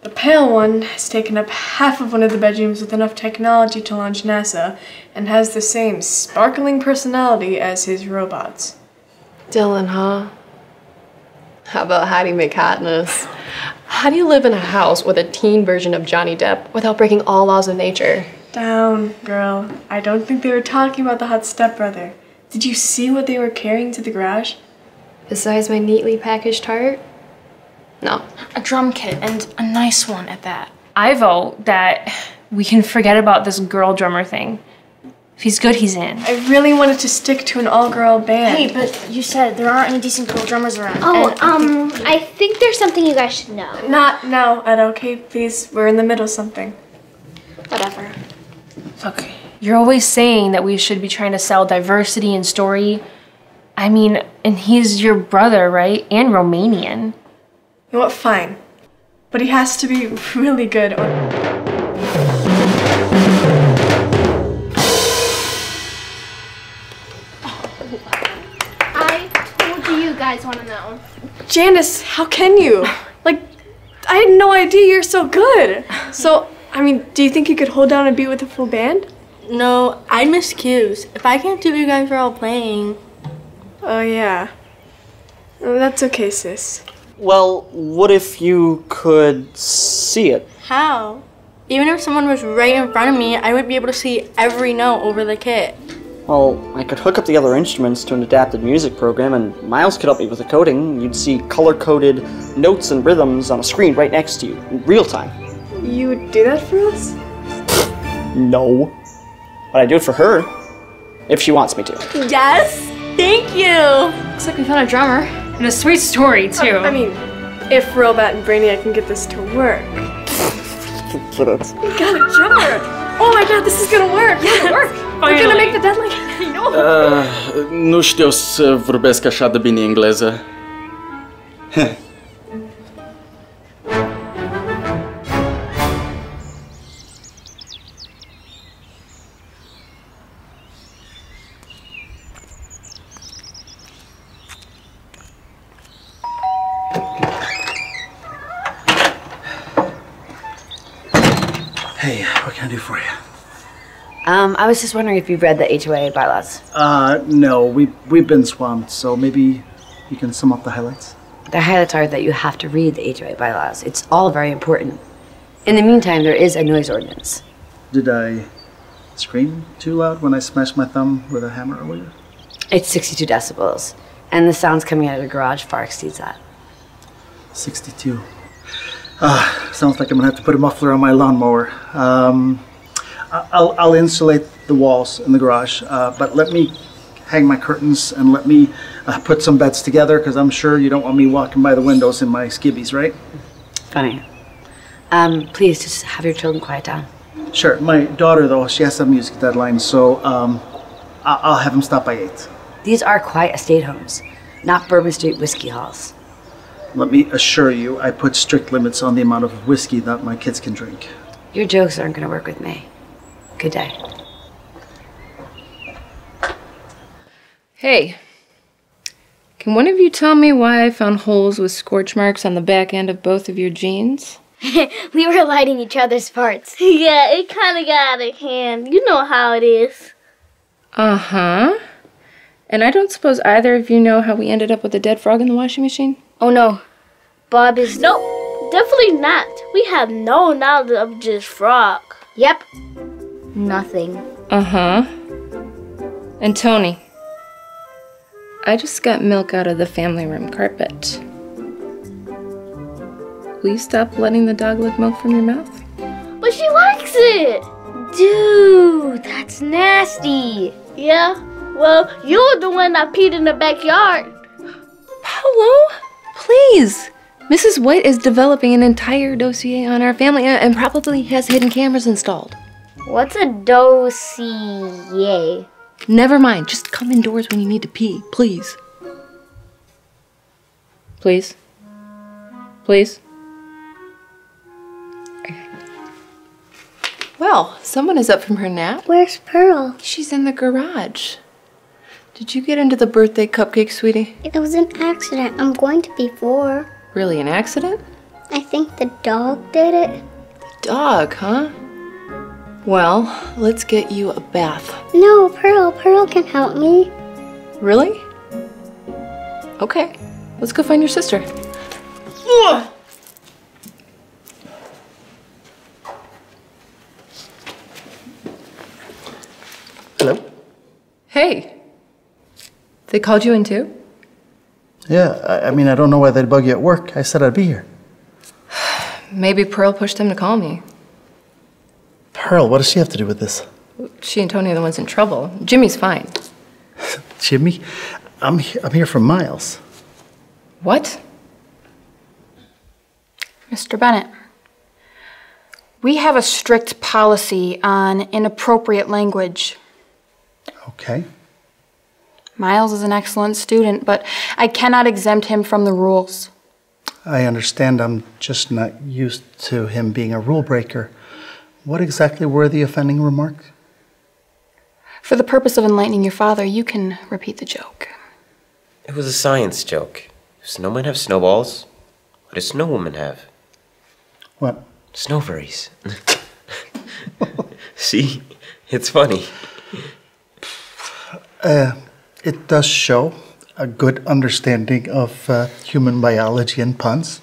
the pale one has taken up half of one of the bedrooms with enough technology to launch NASA and has the same sparkling personality as his robots. Dylan, huh? How about Hattie McHotness? How do you live in a house with a teen version of Johnny Depp without breaking all laws of nature? Down, girl. I don't think they were talking about the hot stepbrother. Did you see what they were carrying to the garage? Besides my neatly packaged heart? No. A drum kit, and a nice one at that. I vote that we can forget about this girl drummer thing. If he's good, he's in. I really wanted to stick to an all-girl band. Hey, but you said there aren't any decent girl drummers around. Oh, and I think there's something you guys should know. Not now, Ed, okay? Please, we're in the middle of something. Whatever. Look, you're always saying that we should be trying to sell diversity and story. I mean, and he's your brother, right? And Romanian. You know what? Fine. But he has to be really good on that one. Janis, how can you? Like, I had no idea you're so good. So, I mean, do you think you could hold down a beat with a full band? No, I miss cues. If I can't do what you guys are all playing. Oh, yeah. Well, that's okay, sis. Well, what if you could see it? How? Even if someone was right in front of me, I would be able to see every note over the kit. Well, I could hook up the other instruments to an adapted music program, and Miles could help me with the coding. You'd see color-coded notes and rhythms on a screen right next to you, in real time. You would do that for us? No. But I'd do it for her, if she wants me to. Yes! Thank you! Looks like we found a drummer. And a sweet story, too. I mean, if Robot and Brainiac can get this to work. We got a drummer! Oh my god, this is gonna work! Yes. It's gonna work! Finally. We're gonna make the deadline! I know! Nu știu să vorbesc așa de bine engleză. I was just wondering if you read the HOA bylaws. No, we've been swamped, so maybe you can sum up the highlights? The highlights are that you have to read the HOA bylaws. It's all very important. In the meantime, there is a noise ordinance. Did I scream too loud when I smashed my thumb with a hammer earlier? It's 62 decibels, and the sounds coming out of the garage far exceeds that. 62. Sounds like I'm gonna have to put a muffler on my lawnmower. I'll insulate the walls in the garage, but let me hang my curtains and let me put some beds together, because I'm sure you don't want me walking by the windows in my skivvies, right? Funny. Please, just have your children quiet down. Sure. My daughter, though, she has a music deadline, so I'll have them stop by 8. These are quiet estate homes, not Bourbon Street whiskey halls. Let me assure you, I put strict limits on the amount of whiskey that my kids can drink. Your jokes aren't going to work with me. Good day. Hey, can one of you tell me why I found holes with scorch marks on the back end of both of your jeans? We were lighting each other's parts. Yeah, it kind of got out of hand. You know how it is. Uh-huh. And I don't suppose either of you know how we ended up with a dead frog in the washing machine? Oh, no. Bob is... Nope, definitely not. We have no knowledge of this frog. Yep. Nothing. Uh-huh. And Tony, I just got milk out of the family room carpet. Will you stop letting the dog lick milk from your mouth? But she likes it! Dude, that's nasty. Yeah, well, you're the one that peed in the backyard. Paolo, please. Mrs. White is developing an entire dossier on our family and probably has hidden cameras installed. What's a dossier? Never mind. Just come indoors when you need to pee, please. Please. Please. Well, someone is up from her nap. Where's Pearl? She's in the garage. Did you get into the birthday cupcake, sweetie? It was an accident. I'm going to be 4. Really, an accident? I think the dog did it. The dog, huh? Well, let's get you a bath. No, Pearl can help me. Really? Okay, let's go find your sister. Ugh. Hello? Hey, they called you in too? Yeah, I mean, I don't know why they'd bug you at work. I said I'd be here. Maybe Pearl pushed them to call me. Pearl, what does she have to do with this? She and Tony are the ones in trouble. Jimmy's fine. Jimmy? I'm here for Miles. What? Mr. Bennett, we have a strict policy on inappropriate language. Okay. Miles is an excellent student, but I cannot exempt him from the rules. I understand. I'm just not used to him being a rule breaker. What exactly were the offending remarks? For the purpose of enlightening your father, you can repeat the joke. It was a science joke. Snowmen have snowballs. What does snowwoman have? What? Snowberries. See? It's funny. It does show a good understanding of human biology and puns.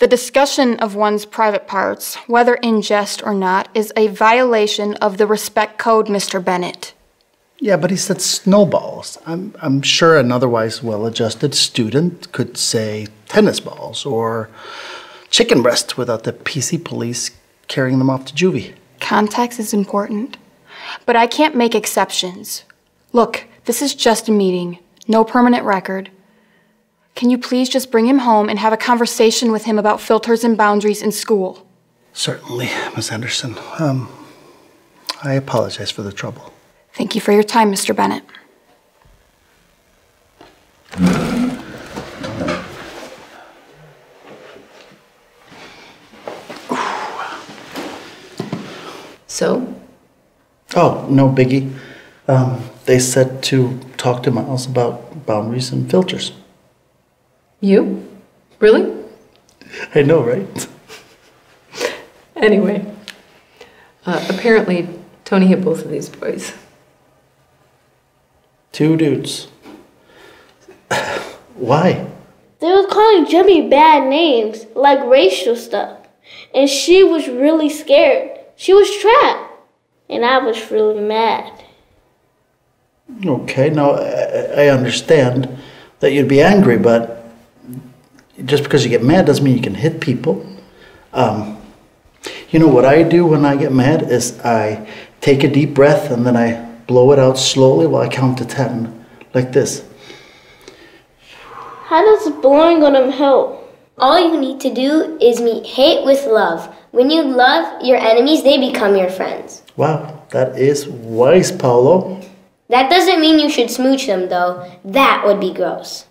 The discussion of one's private parts, whether in jest or not, is a violation of the respect code, Mr. Bennett. Yeah, but he said snowballs. I'm sure an otherwise well-adjusted student could say tennis balls or chicken breast without the PC police carrying them off to juvie. Context is important, but I can't make exceptions. Look, this is just a meeting, no permanent record. Can you please just bring him home and have a conversation with him about filters and boundaries in school? Certainly, Ms. Anderson. I apologize for the trouble. Thank you for your time, Mr. Bennett. So? Oh, no biggie. They said to talk to Miles about boundaries and filters. You? Really? I know, right? Anyway, apparently Tony hit both of these boys. Two dudes. Why? They were calling Jimmy bad names, like racial stuff. And she was really scared. She was trapped. And I was really mad. Okay, now I understand that you'd be angry, but just because you get mad doesn't mean you can hit people. You know what I do when I get mad is I take a deep breath and then I blow it out slowly while I count to 10, like this. How does blowing on them help? All you need to do is meet hate with love. When you love your enemies, they become your friends. Wow, that is wise, Paolo. That doesn't mean you should smooch them, though. That would be gross.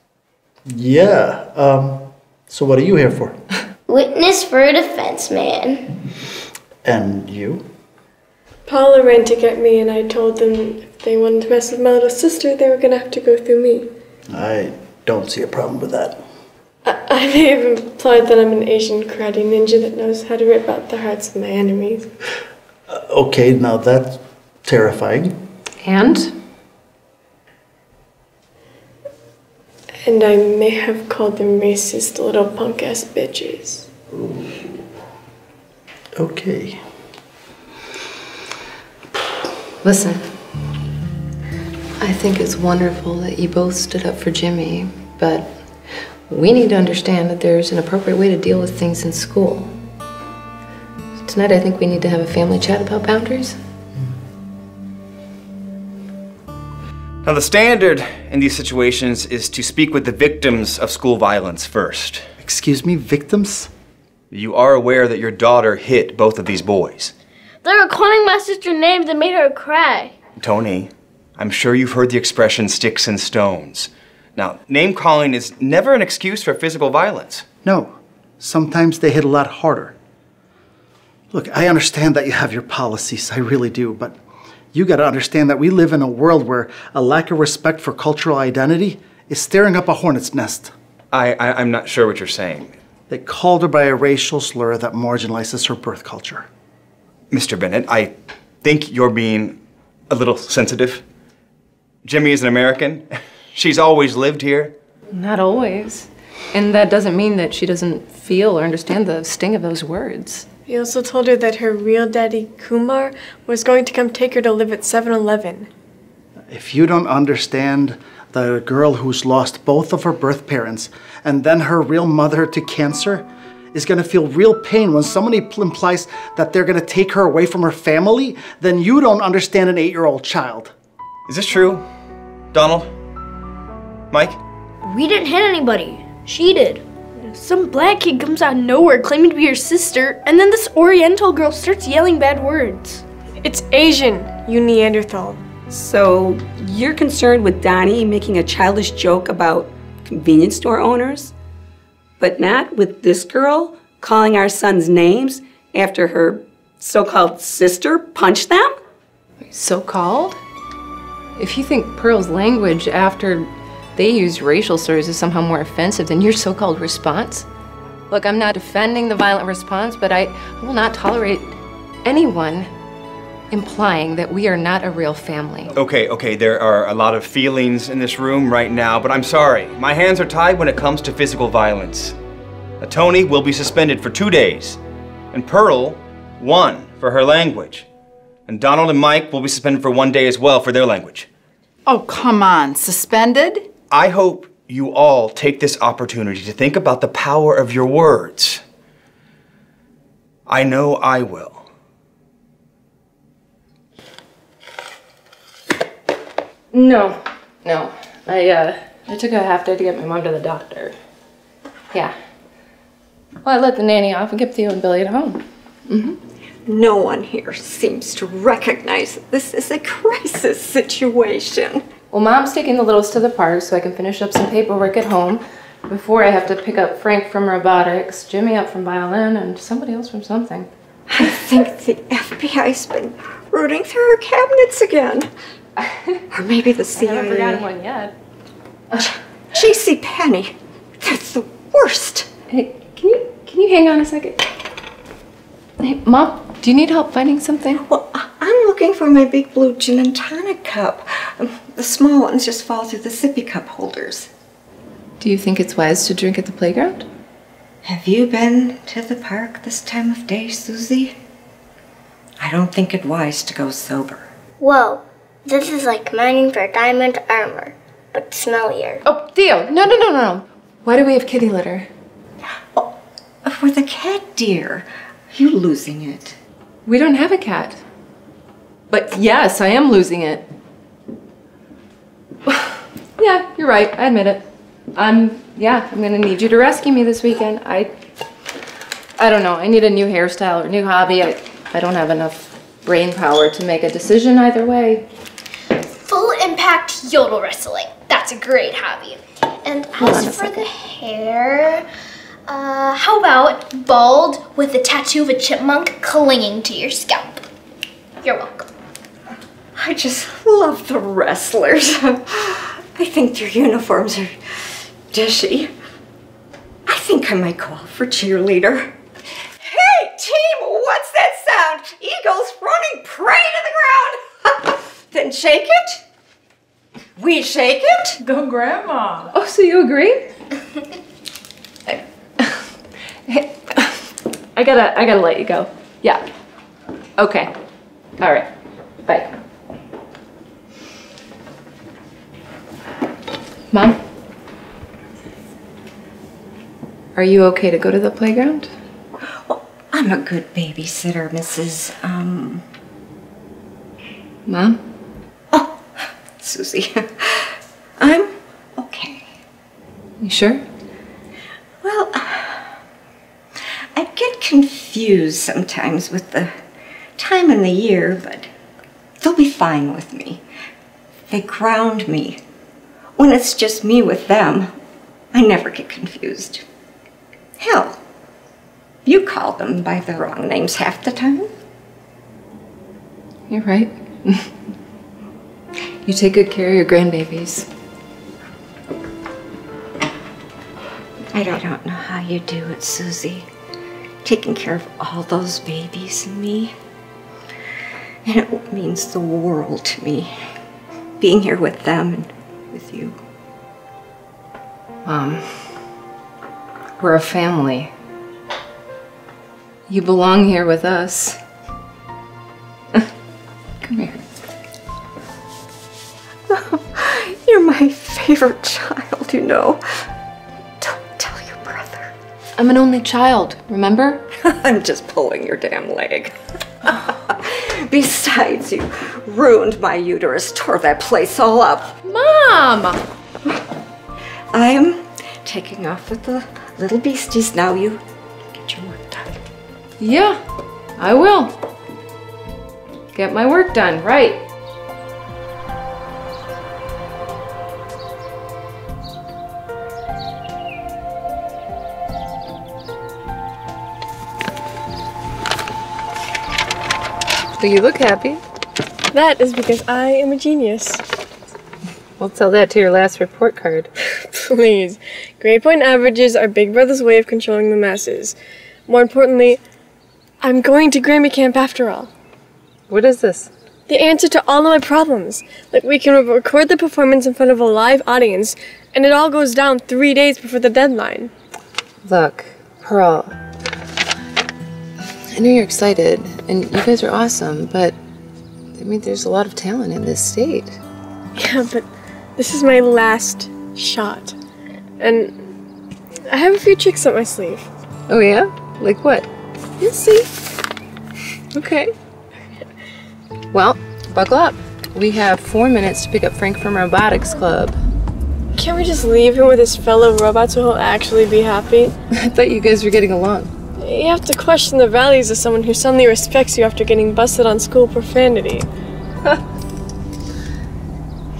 Yeah, so what are you here for? Witness for a defense, man. And you? Paula ran to get me, and I told them if they wanted to mess with my little sister, they were going to have to go through me. I don't see a problem with that. I may have implied that I'm an Asian karate ninja that knows how to rip out the hearts of my enemies. Okay, now that's terrifying. And? And I may have called them racist little punk-ass bitches. Okay. Listen, I think it's wonderful that you both stood up for Jimmy, but we need to understand that there's an appropriate way to deal with things in school. Tonight, I think we need to have a family chat about boundaries. Now, the standard in these situations is to speak with the victims of school violence first. Excuse me, victims? You are aware that your daughter hit both of these boys. They were calling my sister names that made her cry. Tony, I'm sure you've heard the expression sticks and stones. Now, name calling is never an excuse for physical violence. No, sometimes they hit a lot harder. Look, I understand that you have your policies, I really do, but you gotta understand that we live in a world where a lack of respect for cultural identity is stirring up a hornet's nest. I'm not sure what you're saying. They called her by a racial slur that marginalizes her birth culture. Mr. Bennett, I think you're being a little sensitive. Jimmy is an American. She's always lived here. Not always. And that doesn't mean that she doesn't feel or understand the sting of those words. He also told her that her real daddy, Kumar, was going to come take her to live at 7-Eleven. If you don't understand that a girl who's lost both of her birth parents and then her real mother to cancer is going to feel real pain when somebody implies that they're going to take her away from her family, then you don't understand an 8-year-old child. Is this true, Donald? Mike? We didn't hit anybody. She did. Some black kid comes out of nowhere claiming to be her sister, and then this Oriental girl starts yelling bad words. It's Asian, you Neanderthal. So you're concerned with Donnie making a childish joke about convenience store owners? But not with this girl calling our sons names after her so-called sister punched them? So-called? If you think Pearl's language after they used racial slurs is somehow more offensive than your so-called response? Look, I'm not defending the violent response, but I will not tolerate anyone implying that we are not a real family. Okay, there are a lot of feelings in this room right now, but I'm sorry. My hands are tied when it comes to physical violence. Now, Tony will be suspended for 2 days, and Pearl, 1, for her language. And Donald and Mike will be suspended for 1 day as well for their language. Oh, come on. Suspended? I hope you all take this opportunity to think about the power of your words. I know I will. No, no. I took a half day to get my mom to the doctor. Yeah. Well, I let the nanny off and kept Theo and Billy at home. Mm-hmm. No one here seems to recognize that this is a crisis situation. Well, Mom's taking the littles to the park so I can finish up some paperwork at home before I have to pick up Frank from robotics, Jimmy up from violin, and somebody else from something. I think the FBI's been rooting through her cabinets again. Or maybe the CIA. I haven't forgotten one yet. JCPenney. That's the worst. Hey, can you hang on a second? Hey, Mom, do you need help finding something? Well, I'm looking for my big blue gin and tonic cup. The small ones just fall through the sippy cup holders. Do you think it's wise to drink at the playground? Have you been to the park this time of day, Susie? I don't think it wise to go sober. Whoa, this is like mining for diamond armor, but smellier. Oh, Theo, no. Why do we have kitty litter? Oh, for the cat, dear. Are you losing it? We don't have a cat. But yes, I am losing it. Yeah, you're right. I admit it. I'm gonna need you to rescue me this weekend. I don't know. I need a new hairstyle or new hobby. I don't have enough brain power to make a decision either way. Full impact yodel wrestling. That's a great hobby. And as for the hair, how about bald with a tattoo of a chipmunk clinging to your scalp? You're welcome. I just love the wrestlers. I think their uniforms are dishy. I think I might call for cheerleader. Hey, team, what's that sound? Eagles running prey to the ground. Then shake it. We shake it. Go, Grandma. Oh, so you agree? Hey, I gotta let you go. Yeah. Okay. All right. Bye. Mom? Are you okay to go to the playground? Well, I'm a good babysitter, Mrs. Mom? Oh, Susie. I'm okay. You sure? Well, I get confused sometimes with the time in the year, but they'll be fine with me. They ground me. When it's just me with them, I never get confused. Hell, you call them by the wrong names half the time. You're right. You take good care of your grandbabies. I don't know how you do it, Susie. Taking care of all those babies and me. And it means the world to me, being here with them and with you. Mom, we're a family. You belong here with us. Come here. Oh, you're my favorite child, you know. I'm an only child, remember? I'm just pulling your damn leg. Besides, you ruined my uterus, tore that place all up. Mom! I'm taking off with the little beasties now. You get your work done. Yeah, I will. Get my work done, right. Do you look happy? That is because I am a genius. We'll tell that to your last report card. Please. Grade point averages are Big Brother's way of controlling the masses. More importantly, I'm going to Grammy Camp after all. What is this? The answer to all of my problems. Like, we can record the performance in front of a live audience, and it all goes down 3 days before the deadline. Look, Pearl. I know you're excited, and you guys are awesome, but I mean, there's a lot of talent in this state. Yeah, but this is my last shot. And I have a few tricks up my sleeve. Oh yeah? Like what? You'll see. Okay. Well, buckle up. We have 4 minutes to pick up Frank from Robotics Club. Can't we just leave him with his fellow robots so he'll actually be happy? I thought you guys were getting along. You have to question the values of someone who suddenly respects you after getting busted on school profanity.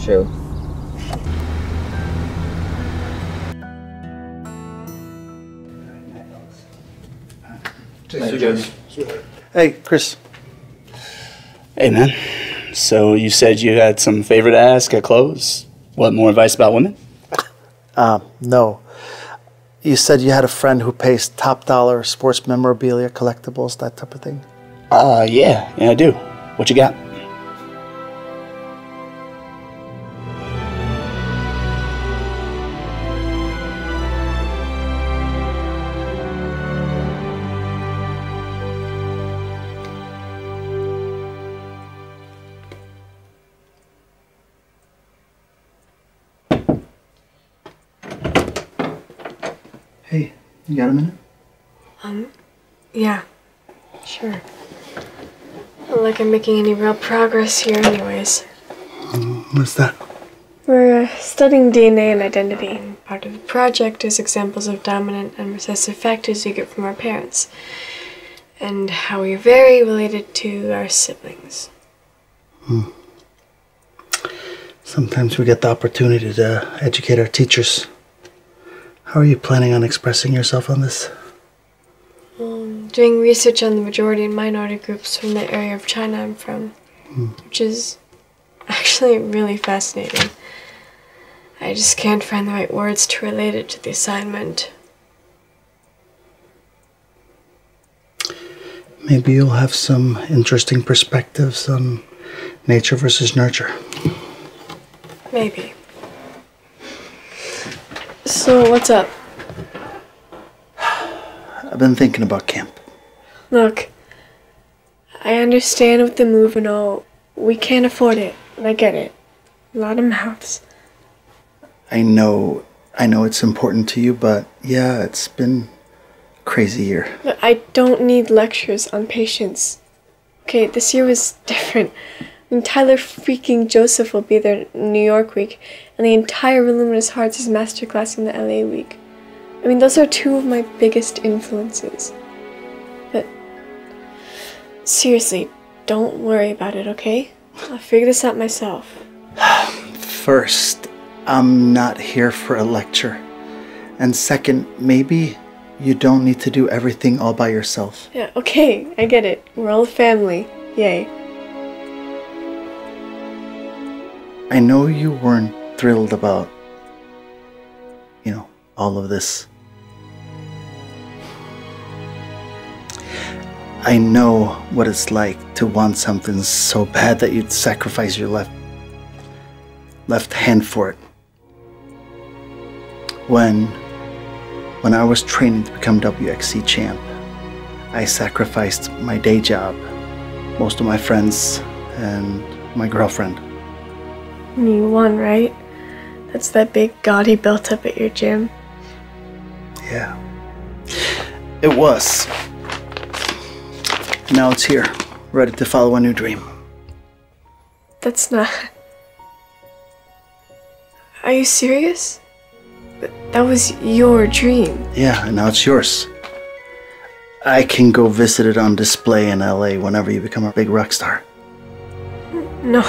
True. Hey, Chris. Hey, man. So you said you had some favor to ask at close? What, more advice about women? No. You said you had a friend who pays top dollar sports memorabilia, collectibles, that type of thing? Yeah, I do. What you got? Hey, you got a minute? Yeah, sure. Not like I'm making any real progress here anyways. What's that? We're studying DNA and identity. And part of the project is examples of dominant and recessive factors we get from our parents, and how we are very related to our siblings. Sometimes we get the opportunity to educate our teachers. How are you planning on expressing yourself on this? Doing research on the majority and minority groups from the area of China I'm from, which is actually really fascinating. I just can't find the right words to relate it to the assignment. Maybe you'll have some interesting perspectives on nature versus nurture. Maybe. So, what's up? I've been thinking about camp. Look, I understand with the move and all, we can't afford it, and I get it. A lot of mouths. I know it's important to you, but yeah, it's been a crazy year. But I don't need lectures on patience. Okay, this year was different. I mean, Tyler freaking Joseph will be there in New York week, and the entire Luminous Hearts is masterclassing the LA week. I mean, those are two of my biggest influences. But seriously, don't worry about it, okay? I'll figure this out myself. First, I'm not here for a lecture. And second, maybe you don't need to do everything all by yourself. Yeah, okay, I get it. We're all a family. Yay. I know you weren't thrilled about, you know, all of this. I know what it's like to want something so bad that you'd sacrifice your left hand for it. When I was training to become WXC champ, I sacrificed my day job, most of my friends, and my girlfriend. You won, right? That's that big god he built up at your gym. Yeah. It was. Now it's here, ready to follow a new dream. That's not... Are you serious? But that was your dream. Yeah, and now it's yours. I can go visit it on display in LA whenever you become a big rock star. No.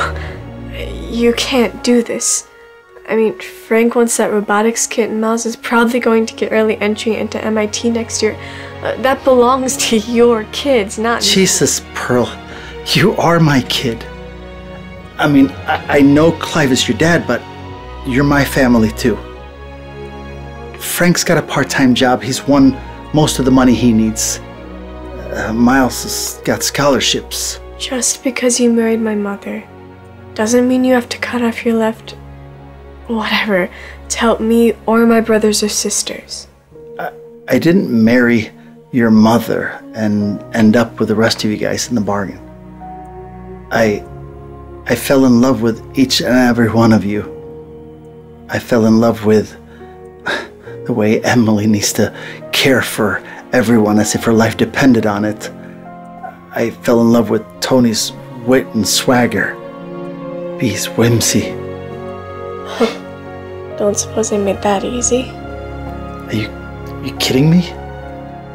You can't do this. I mean, Frank wants that robotics kit, and Miles is probably going to get early entry into MIT next year. That belongs to your kids, not me. Jesus, Pearl, you are my kid. I mean, I know Clive is your dad, but you're my family too. Frank's got a part-time job. He's won most of the money he needs. Miles has got scholarships. Just because you married my mother doesn't mean you have to cut off your left whatever to help me or my brothers or sisters. I didn't marry your mother and end up with the rest of you guys in the bargain. I I fell in love with each and every one of you. I fell in love with the way Emily needs to care for everyone as if her life depended on it. I fell in love with Tony's wit and swagger, Bee's whimsy. Don't suppose they made that easy? Are you kidding me?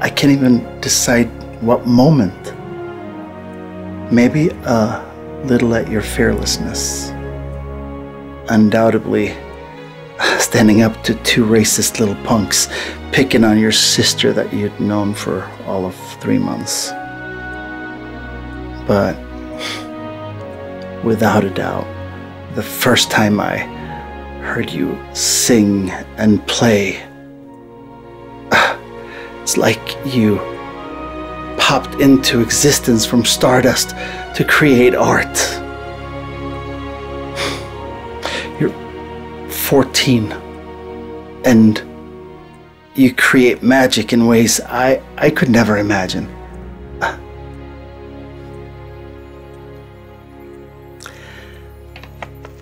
I can't even decide what moment. Maybe a little at your fearlessness. Undoubtedly, standing up to two racist little punks, picking on your sister that you'd known for all of 3 months. But without a doubt, the first time I heard you sing and play, it's like you popped into existence from stardust to create art. You're 14, and you create magic in ways I could never imagine.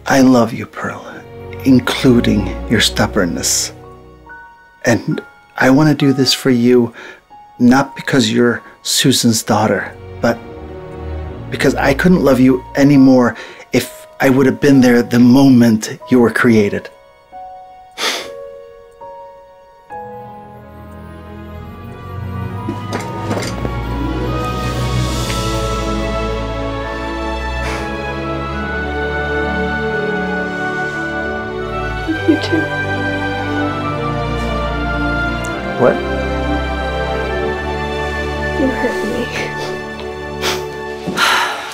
I love you, Pearl, including your stubbornness. And I want to do this for you, not because you're Susan's daughter, but because I couldn't love you anymore if I would have been there the moment you were created. You too. What? You hurt me.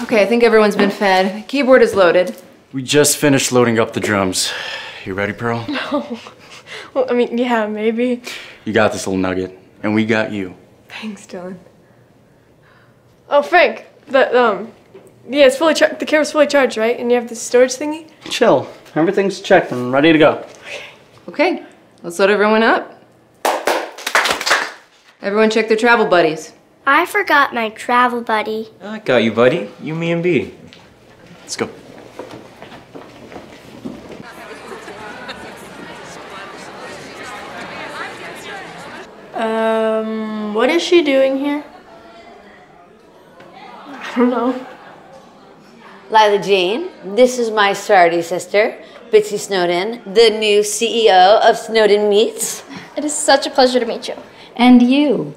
Okay, I think everyone's been fed. The keyboard is loaded. We just finished loading up the drums. You ready, Pearl? No. Well, I mean, yeah, maybe. You got this little nugget, and we got you. Thanks, Dylan. Oh, Frank, yeah, it's fully charged. The camera's fully charged, right? And you have the storage thingy? Chill. Everything's checked and ready to go. Okay, let's load everyone up. Everyone check their travel buddies. I forgot my travel buddy. I got you, buddy. You, me, and B. Let's go. What is she doing here? I don't know. Lila Jean, this is my sorority sister, Bitsy Snowden, the new CEO of Snowden Meats. It is such a pleasure to meet you. And you.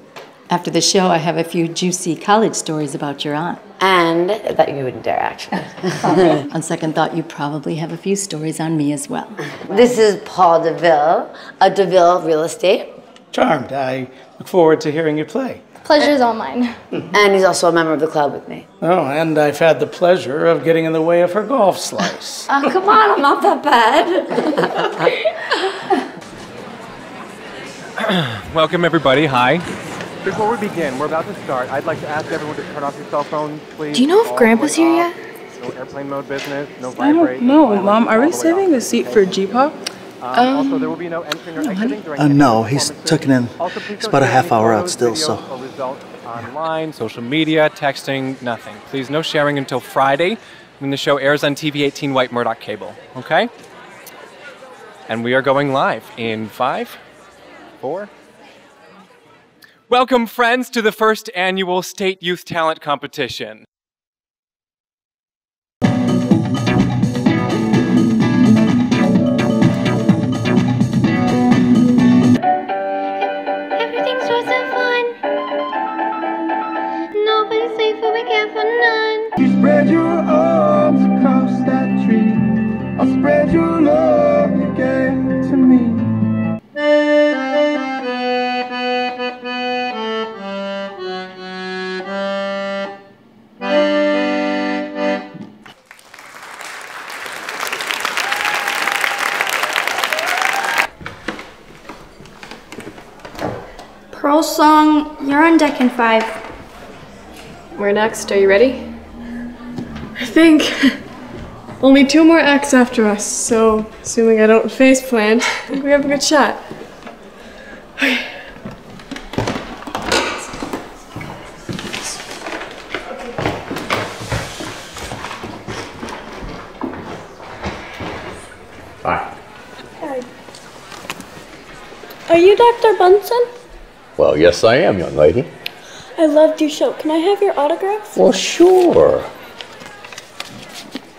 After the show, I have a few juicy college stories about your aunt. And that you wouldn't dare, actually. On second thought, you probably have a few stories on me as well. This is Paul DeVille of DeVille Real Estate. Charmed. I look forward to hearing you play. Pleasure is all mine. And he's also a member of the club with me. Oh, and I've had the pleasure of getting in the way of her golf slice. Oh, come on, I'm not that bad. Welcome, everybody. Hi. Before we begin, we're about to start. I'd like to ask everyone to turn off your cell phones, please. Do you know if Grandpa's here yet? No airplane mode business, no vibrate. No, Mom, are we saving a seat for G-Pop? Also, there will be no entering or exiting during no, he's tucking in. Also, it's about a half hour out still, so. Online, social media, texting, nothing. Please, no sharing until Friday when the show airs on TV18 White Murdoch Cable, okay? And we are going live in 5, 4. Welcome, friends, to the first annual State Youth Talent Competition. Spread your arms across that tree. I'll spread your love you gave to me. Pearl Song, you're on deck in 5. We're next. Are you ready? I think only 2 more acts after us, so assuming I don't face plant, I think we have a good shot. Okay. Are you Dr. Bunsen? Well, yes, I am, young lady. I loved your show. Can I have your autograph? Well, sure.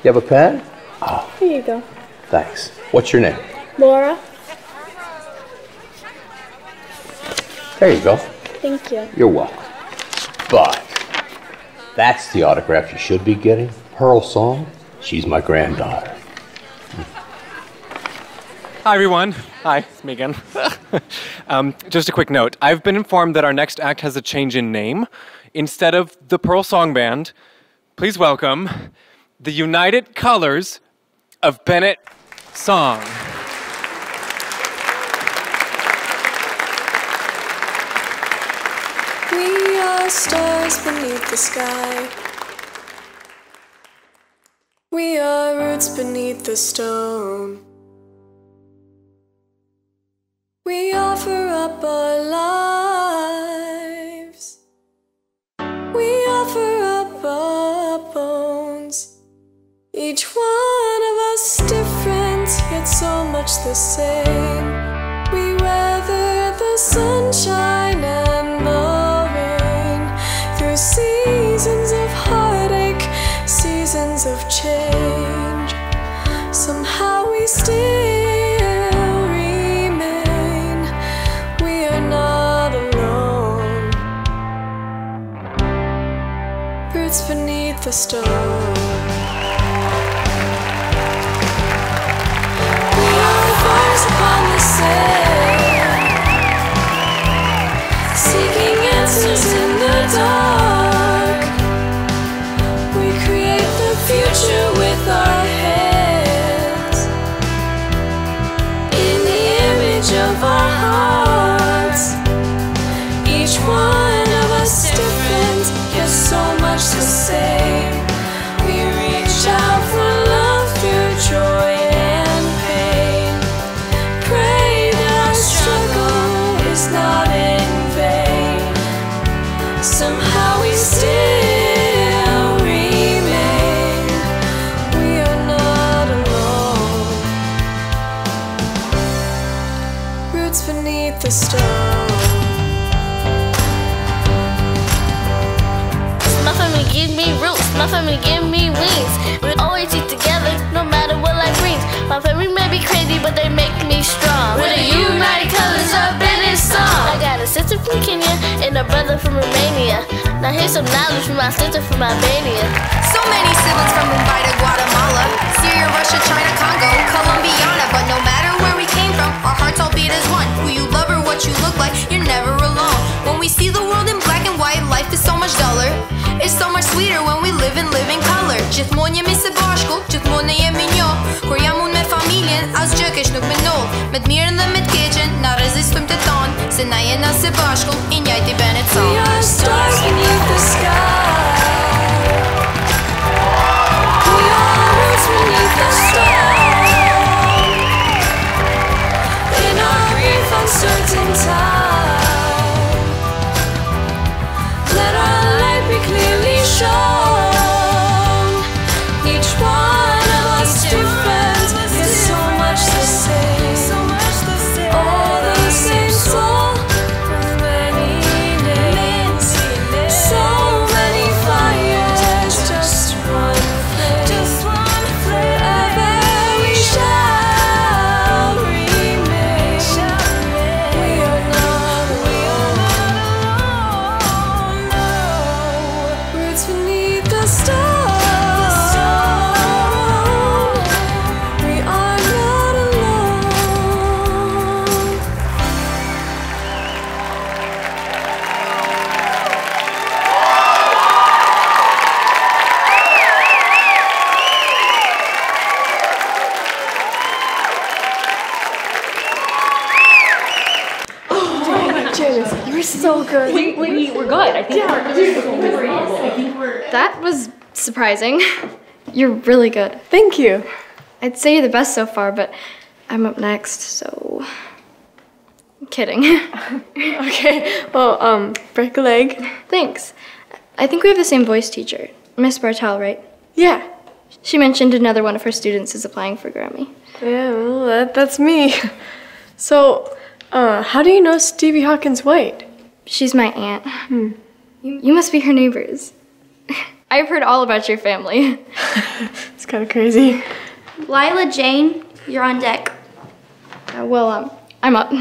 You have a pen? Oh. Here you go. Thanks. What's your name? Laura. There you go. Thank you. You're welcome. But that's the autograph you should be getting. Pearl Song, she's my granddaughter. Hi, everyone. Hi, it's me again. Just a quick note. I've been informed that our next act has a change in name. Instead of the Pearl Song Band, please welcome the United Colors of Bennett Song. We are stars beneath the sky. We are roots beneath the stone. We offer up our lives. We offer up our bones. Each one of us different, yet so much the same. We weather the sunshine and the rain, through seasons of heartache, seasons of change. Somehow we still beneath the stone. We are forms upon the sail, seeking answers in the dark. We create the future with our hands, in the image of our hearts. Each one of us different, so much the same. We reach out for love through joy and pain. Pray that our struggle is not in vain. Somehow we still remain. We are not alone. Roots beneath the stone. Give me roots, my family give me wings. We always eat together, no matter what life brings. My family may be crazy, but they make me strong. We're the United Colors of Bennett Song. I got a sister from Kenya and a brother from Romania. Now here's some knowledge from my sister from Albania. So many siblings from Mumbai to Guatemala, Syria, Russia, China, Congo, Colombiana. But no matter where we came from, our hearts all beat as one. Who you love or what you look like, you're never alone. When we see the world in black and white, life is so much duller. It's so much sweeter when we live in color. Gjithmonë jemi së bashku, gjithmonë jemi një. Kur jam unë me familjen, as gjë keq nuk mendoj. Me të mirën dhe me të keqen, na rezistojmë të tonë, se na jena së bashku, I njëjti Bennett Song. We are stars beneath the sky. We are roots beneath the stone. In our brief uncertain time, let our light be clearly shown. Each one of us different is so much the same. All the same soul with many names, so many fires, just one flame. Forever we shall remain. We are not alone. No, roots beneath the stars. We are not alone. Janis, you're so good. We're good. I think we're That was surprising. You're really good. Thank you. I'd say you're the best so far, but I'm up next, so I'm kidding. Okay. Well, break a leg. Thanks. I think we have the same voice teacher, Miss Bartel, right? Yeah. She mentioned another one of her students is applying for Grammy. Yeah, well, that's me. So How do you know Stevie Hawkins White? She's my aunt. Hmm. You must be her neighbors. I've heard all about your family. It's kind of crazy. Lila Jane, you're on deck. Well, I'm up.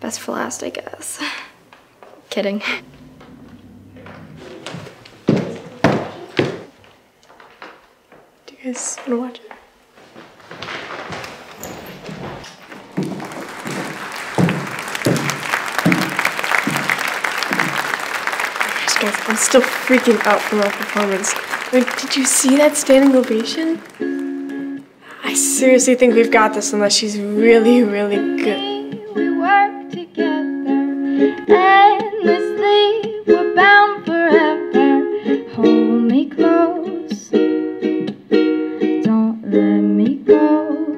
Best for last, I guess. Kidding. Do you guys want to watch it? Guys, I'm still freaking out from our performance. Like, did you see that standing ovation? I seriously think we've got this unless she's really, really good. We work together endlessly. We're bound forever. Hold me close. Don't let me go.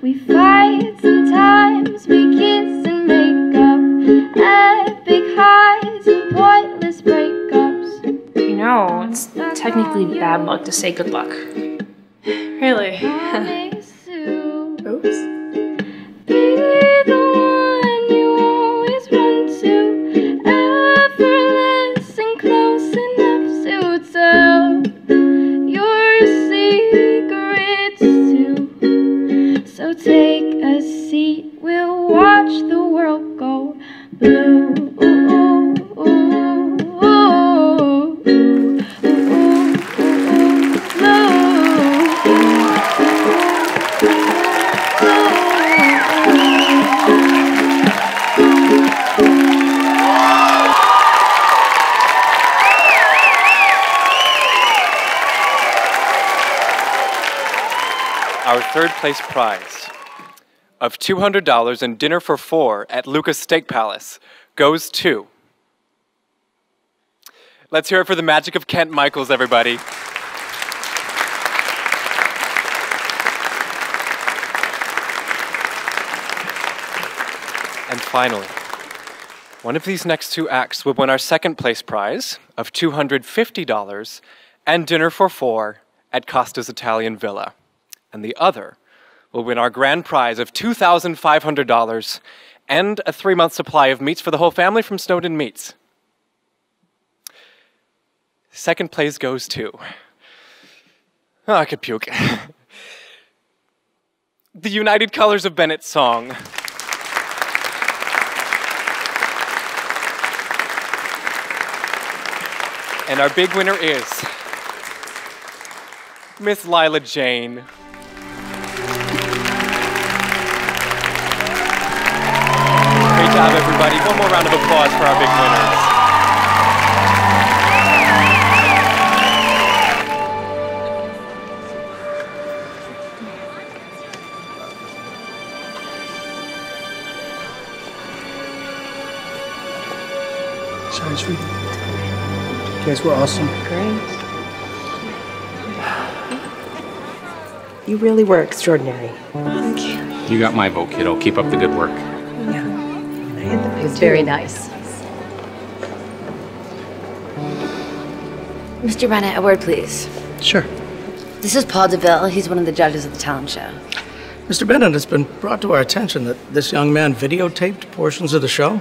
We fight sometimes. We kiss and make up. Big highs and pointless breakups. You know, it's technically bad luck to say good luck. Really? Oops. Be the one you always run to, effortless and close enough to tell your secrets too. So take a seat, we'll watch the world go blue. Our third place prize of $200 and dinner for four at Lucas Steak Palace goes to... Let's hear it for the magic of Kent Michaels, everybody. And finally, one of these next two acts will win our second place prize of $250 and dinner for four at Costa's Italian Villa. And the other will win our grand prize of $2,500 and a 3-month supply of meats for the whole family from Snowden Meats. Second place goes to... Oh, I could puke. The United Colors of Bennett Song. And our big winner is... Miss Lila Jane. Good job, everybody. One more round of applause for our big winners. Shine sweet. You guys were awesome. Great. You really were extraordinary. Thank you. You got my vote, kiddo. Keep up the good work. Yeah. It's very nice. Mr. Bennett, a word, please. Sure. This is Paul DeVille. He's one of the judges of the talent show. Mr. Bennett, it's been brought to our attention that this young man videotaped portions of the show.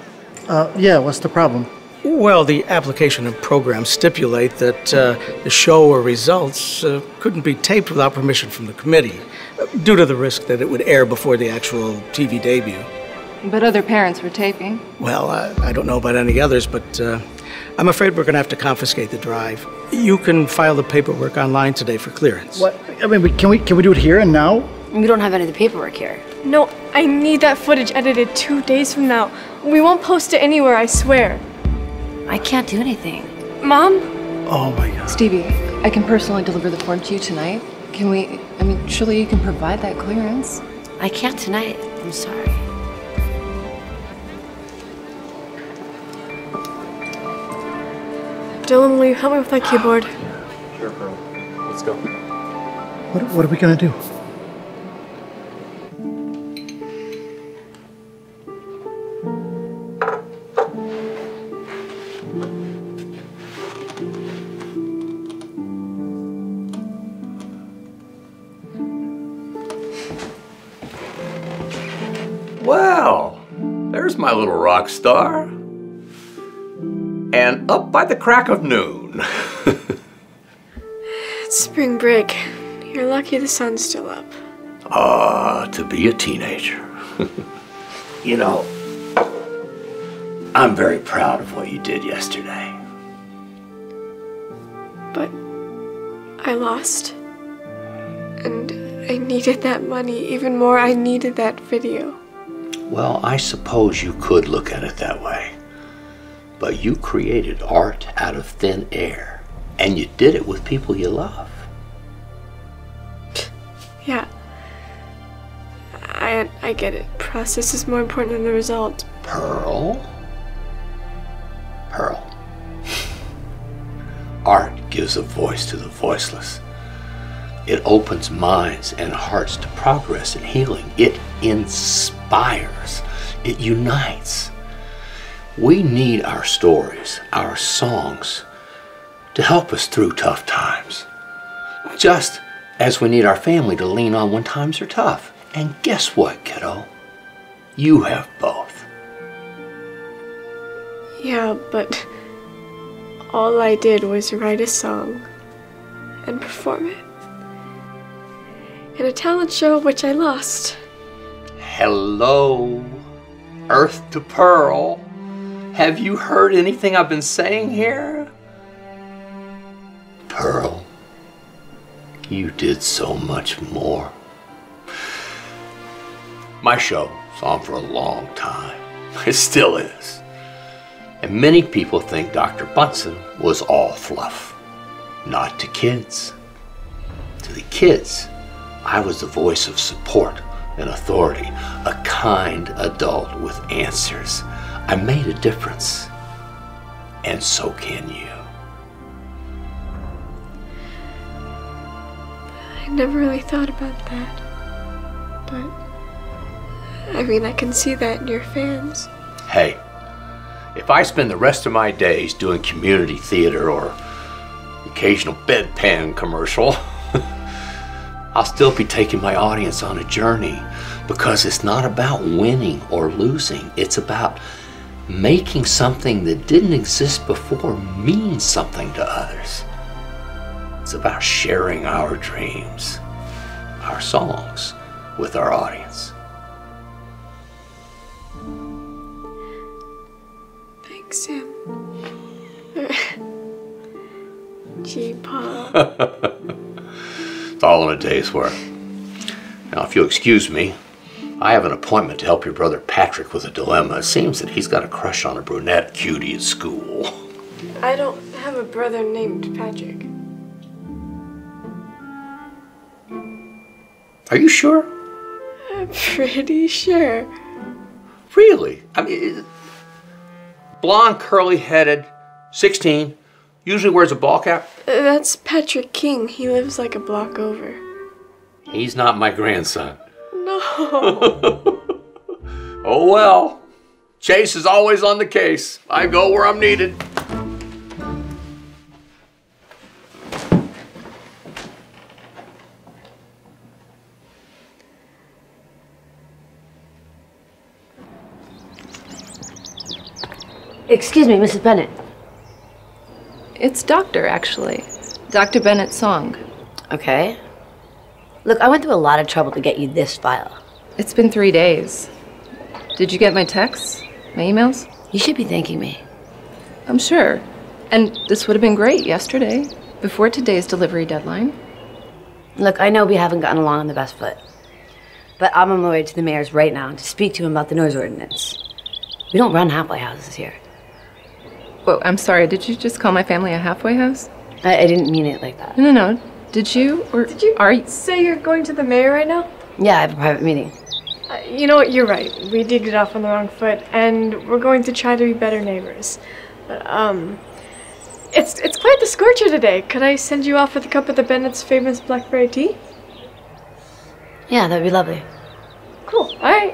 Yeah, what's the problem? Well, the application and program stipulate that the show or results couldn't be taped without permission from the committee, due to the risk that it would air before the actual TV debut. But other parents were taping. Well, I don't know about any others, but I'm afraid we're going to have to confiscate the drive. You can file the paperwork online today for clearance. What? I mean, can we do it here and now? We don't have any of the paperwork here. No, I need that footage edited 2 days from now. We won't post it anywhere, I swear. I can't do anything. Mom? Oh, my God. Stevie, I can personally deliver the form to you tonight. Can we, I mean, surely you can provide that clearance? I can't tonight. I'm sorry. Dylan, will you help me with that keyboard? Sure, girl. Let's go. What are we gonna do? my little rock star. And up by the crack of noon. It's spring break. You're lucky the sun's still up. Ah, to be a teenager. You know, I'm very proud of what you did yesterday. But I lost. And I needed that money. Even more, I needed that video. Well, I suppose you could look at it that way. But you created art out of thin air. And you did it with people you love. Yeah. I get it. Process is more important than the result. Pearl? Pearl. Art gives a voice to the voiceless. It opens minds and hearts to progress and healing. It inspires. It unites. We need our stories, our songs, to help us through tough times. Just as we need our family to lean on when times are tough. And guess what, kiddo? You have both. Yeah, but all I did was write a song and perform it. In a talent show which I lost. Hello, Earth to Pearl. Have you heard anything I've been saying here? Pearl, you did so much more. My show was on for a long time. It still is. And many people think Dr. Bunsen was all fluff. Not to kids. To the kids, I was the voice of support and authority, a kind adult with answers. I made a difference, and so can you. I never really thought about that, but I mean, I can see that in your fans. Hey, if I spend the rest of my days doing community theater or occasional bedpan commercial, I'll still be taking my audience on a journey, because it's not about winning or losing. It's about making something that didn't exist before mean something to others. It's about sharing our dreams, our songs, with our audience. Thanks, Sam. Gee, Paul. It's all in a day's work. Now, if you'll excuse me, I have an appointment to help your brother Patrick with a dilemma. It seems that he's got a crush on a brunette cutie at school. I don't have a brother named Patrick. Are you sure? I'm pretty sure. Really? I mean, blonde, curly-headed, 16. Usually wears a ball cap. That's Patrick King. He lives like a block over. He's not my grandson. No. Oh, well. Chase is always on the case. I go where I'm needed. Excuse me, Mrs. Bennett. It's Doctor, actually. Dr. Bennett Song. Okay. Look, I went through a lot of trouble to get you this file. It's been 3 days. Did you get my texts? My emails? You should be thanking me. I'm sure. And this would have been great yesterday, before today's delivery deadline. Look, I know we haven't gotten along on the best foot, but I'm on my way to the mayor's right now to speak to him about the noise ordinance. We don't run halfway houses here. Whoa, I'm sorry, did you just call my family a halfway house? I didn't mean it like that. No. Did you, or did you say you're going to the mayor right now? Yeah, I have a private meeting. You know what, you're right. We did get off on the wrong foot, and we're going to try to be better neighbors. But, it's quite the scorcher today. Could I send you off with a cup of the Bennett's famous blackberry tea? Yeah, that'd be lovely. Cool, all right.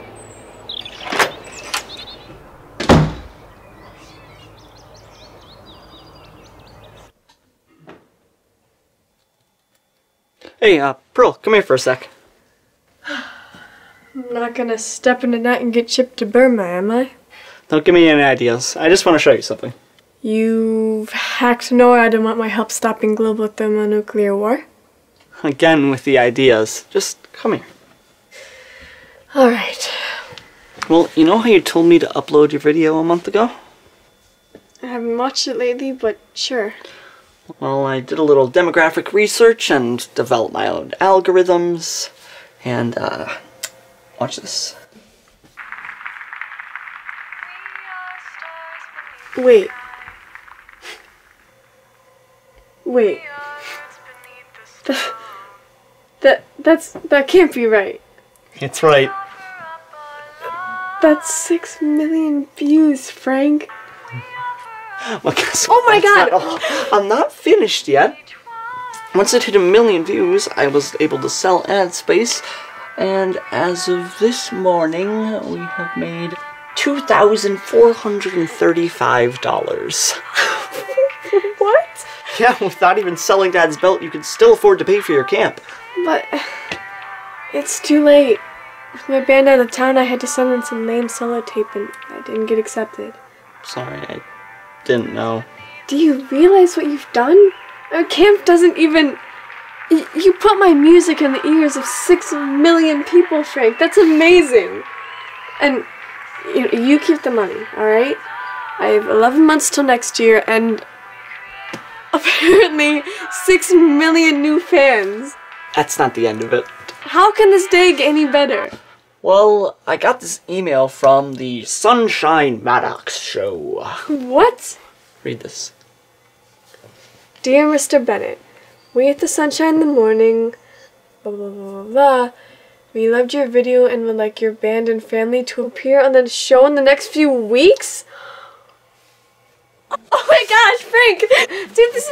Hey, Pearl, come here for a sec. I'm not gonna step into that and get shipped to Burma, am I? Don't give me any ideas. I just want to show you something. You've hacked NORAD and want my help stopping global thermonuclear war? Again with the ideas. Just come here. Alright. Well, you know how you told me to upload your video a month ago? I haven't watched it lately, but sure. Well, I did a little demographic research and developed my own algorithms. And, watch this. Wait. That can't be right. It's right. That's 6 million views, Frank. Well, guess what? Oh my God! I'm not finished yet. Once it hit 1 million views, I was able to sell ad space, and as of this morning, we have made $2,435. What? Yeah, without even selling Dad's belt, you can still afford to pay for your camp. But it's too late. With my band out of town, I had to send in some lame solo tape, and I didn't get accepted. Sorry, I didn't know. Do you realize what you've done? Our camp doesn't even... You put my music in the ears of 6 million people, Frank. That's amazing. And... You keep the money, alright? I have 11 months till next year, and apparently 6 million new fans. That's not the end of it. How can this day get any better? Well, I got this email from the Sunshine Maddox show. What? Read this. Dear Mr. Bennett, we at the Sunshine in the Morning, blah blah blah blah blah. We loved your video and would like your band and family to appear on the show in the next few weeks? Oh my gosh, Frank! Dude, this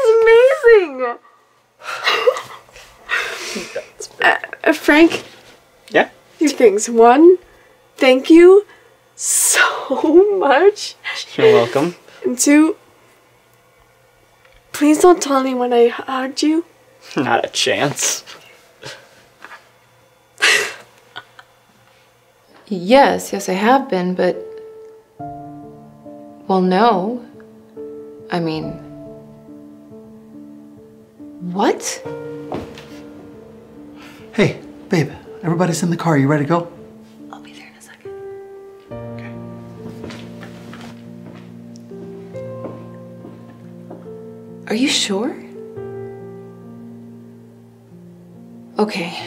is amazing! Frank? Yeah? Two things. One, thank you so much. You're welcome. And two, please don't tell anyone I hugged you. Not a chance. Yes, I have been, but... Well, no. I mean... What? Hey, babe, everybody's in the car. You ready to go? I'll be there in a second. Okay. Are you sure? Okay.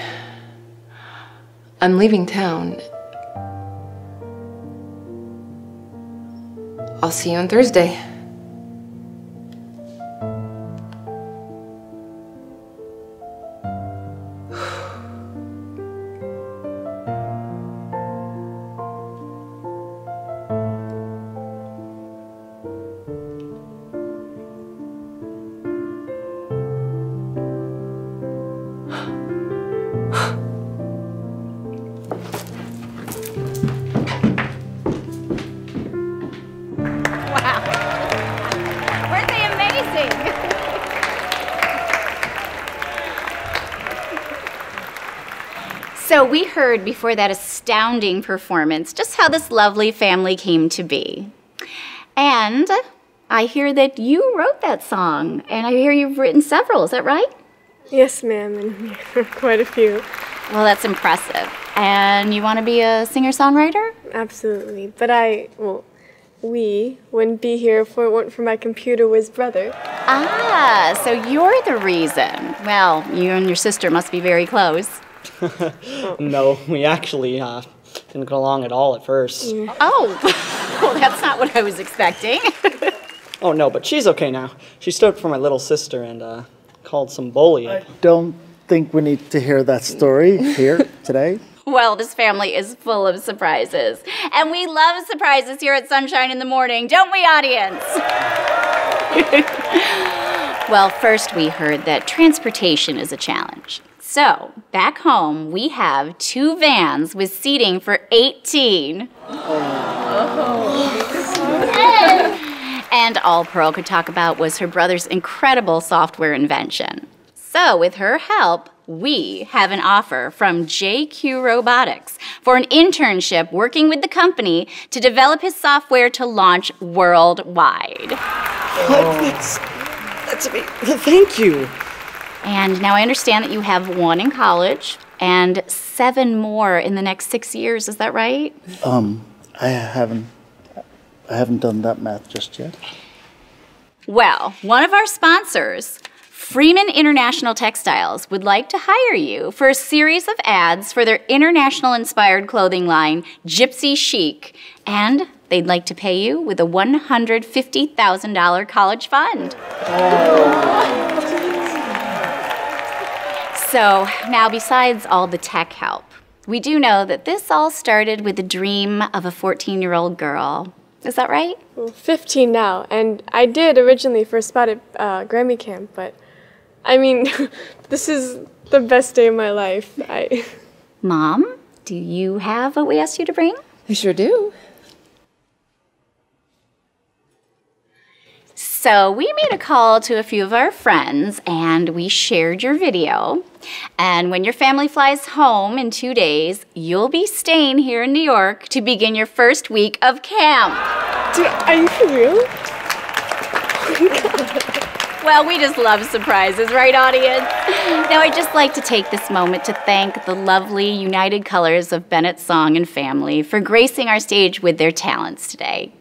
I'm leaving town. I'll see you on Thursday. So we heard before that astounding performance just how this lovely family came to be. And I hear that you wrote that song, and I hear you've written several, is that right? Yes, ma'am, and quite a few. Well, that's impressive. And you want to be a singer-songwriter? Absolutely, but we wouldn't be here if it weren't for my computer whiz brother. Ah, so you're the reason. Well, you and your sister must be very close. No, we actually didn't get along at all at first. Mm. Oh, well, that's not what I was expecting. Oh, no, but she's okay now. She stood up for my little sister and called some bully. I don't think we need to hear that story here today. Well, this family is full of surprises. And we love surprises here at Sunshine in the Morning, don't we, audience? Well, first we heard that transportation is a challenge. So, back home, we have 2 vans with seating for 18. Oh. And all Pearl could talk about was her brother's incredible software invention. So, with her help, we have an offer from JQ Robotics for an internship working with the company to develop his software to launch worldwide. Oh, that's amazing. Thank you. And now I understand that you have one in college and 7 more in the next 6 years. Is that right? I haven't done that math just yet. Well, one of our sponsors, Freeman International Textiles, would like to hire you for a series of ads for their international-inspired clothing line, Gypsy Chic, and they'd like to pay you with a $150,000 college fund. Oh. So now, besides all the tech help, we do know that this all started with the dream of a 14-year-old girl. Is that right? Well, 15 now, and I did originally first spot at Grammy Camp, but I mean, this is the best day of my life. Mom, do you have what we asked you to bring? I sure do. So we made a call to a few of our friends, and we shared your video. And when your family flies home in 2 days, you'll be staying here in New York to begin your first week of camp. Are you for real? Well, we just love surprises, right, audience? Now, I'd just like to take this moment to thank the lovely United Colors of Bennett Song and family for gracing our stage with their talents today.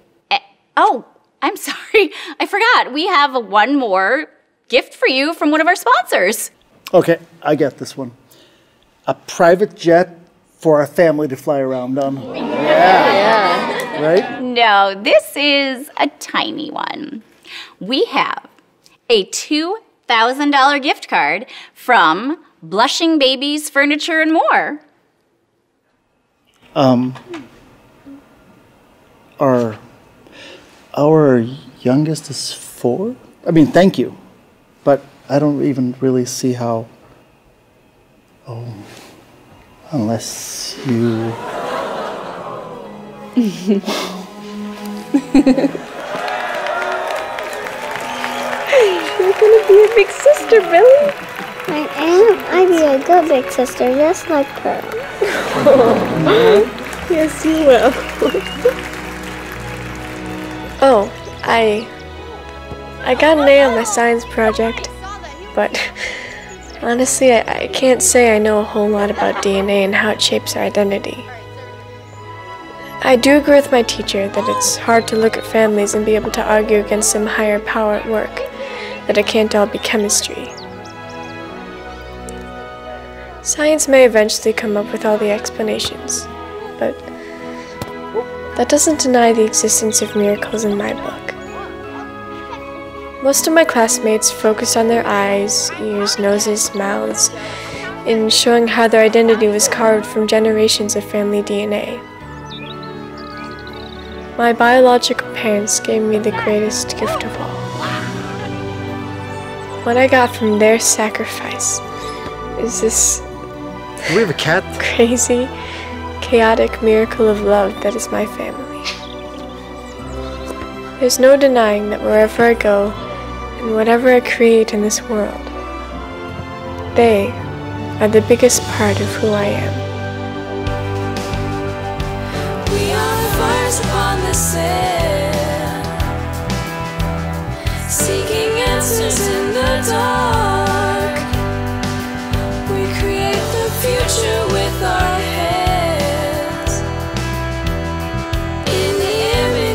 Oh, I'm sorry, I forgot. We have one more gift for you from one of our sponsors. Okay, I get this one. A private jet for our family to fly around on. Yeah. Right? No, this is a tiny one. We have a $2,000 gift card from Blushing Babies Furniture and More. Our youngest is 4. I mean, thank you, but I don't even really see how. Oh, unless you. You're gonna be a big sister, Billy. I am. I'd be a good big sister, just like her. Oh. Yes, you will. Oh, I got an A on my science project, but honestly, I can't say I know a whole lot about DNA and how it shapes our identity. I do agree with my teacher that it's hard to look at families and be able to argue against some higher power at work, that it can't all be chemistry. Science may eventually come up with all the explanations, but that doesn't deny the existence of miracles in my book. Most of my classmates focused on their eyes, ears, noses, mouths, in showing how their identity was carved from generations of family DNA. My biological parents gave me the greatest gift of all. What I got from their sacrifice is this crazy, chaotic miracle of love that is my family. There's no denying that wherever I go and whatever I create in this world, they are the biggest part of who I am. We are the birds upon the sand, seeking answers in the dark. We create the future with our hands.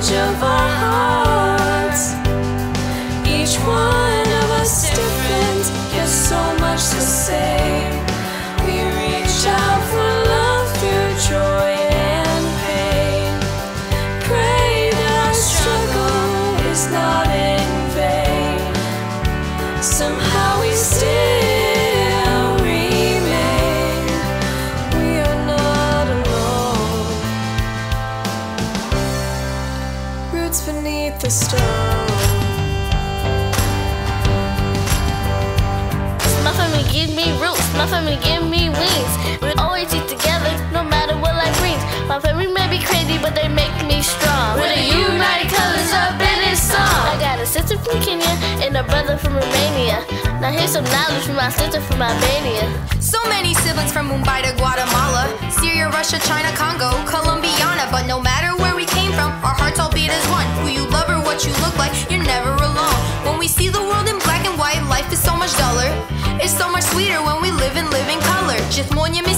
Of our hearts, each one of us different, yet so much the same. We reach out for love through joy and pain. Pray that our struggle is not in vain. Somehow we still remain. We are not alone. Roots beneath the stone. My family give me roots, my family give me wings. We always eat together, no matter what life brings. My family may be crazy, but they make me strong. We're the United Colors of Bennett Song. I got a sister from Kenya and a brother from Romania. Now here's some knowledge from my sister from Albania. So many siblings from Mumbai to Guatemala, Syria, Russia, China, Congo, Colombiana. But no matter where we came from, our hearts all beat as one. Who you love or what you look like, you're never alone. When we see the world in black and white, life is so much duller. It's so much sweeter when we live in color.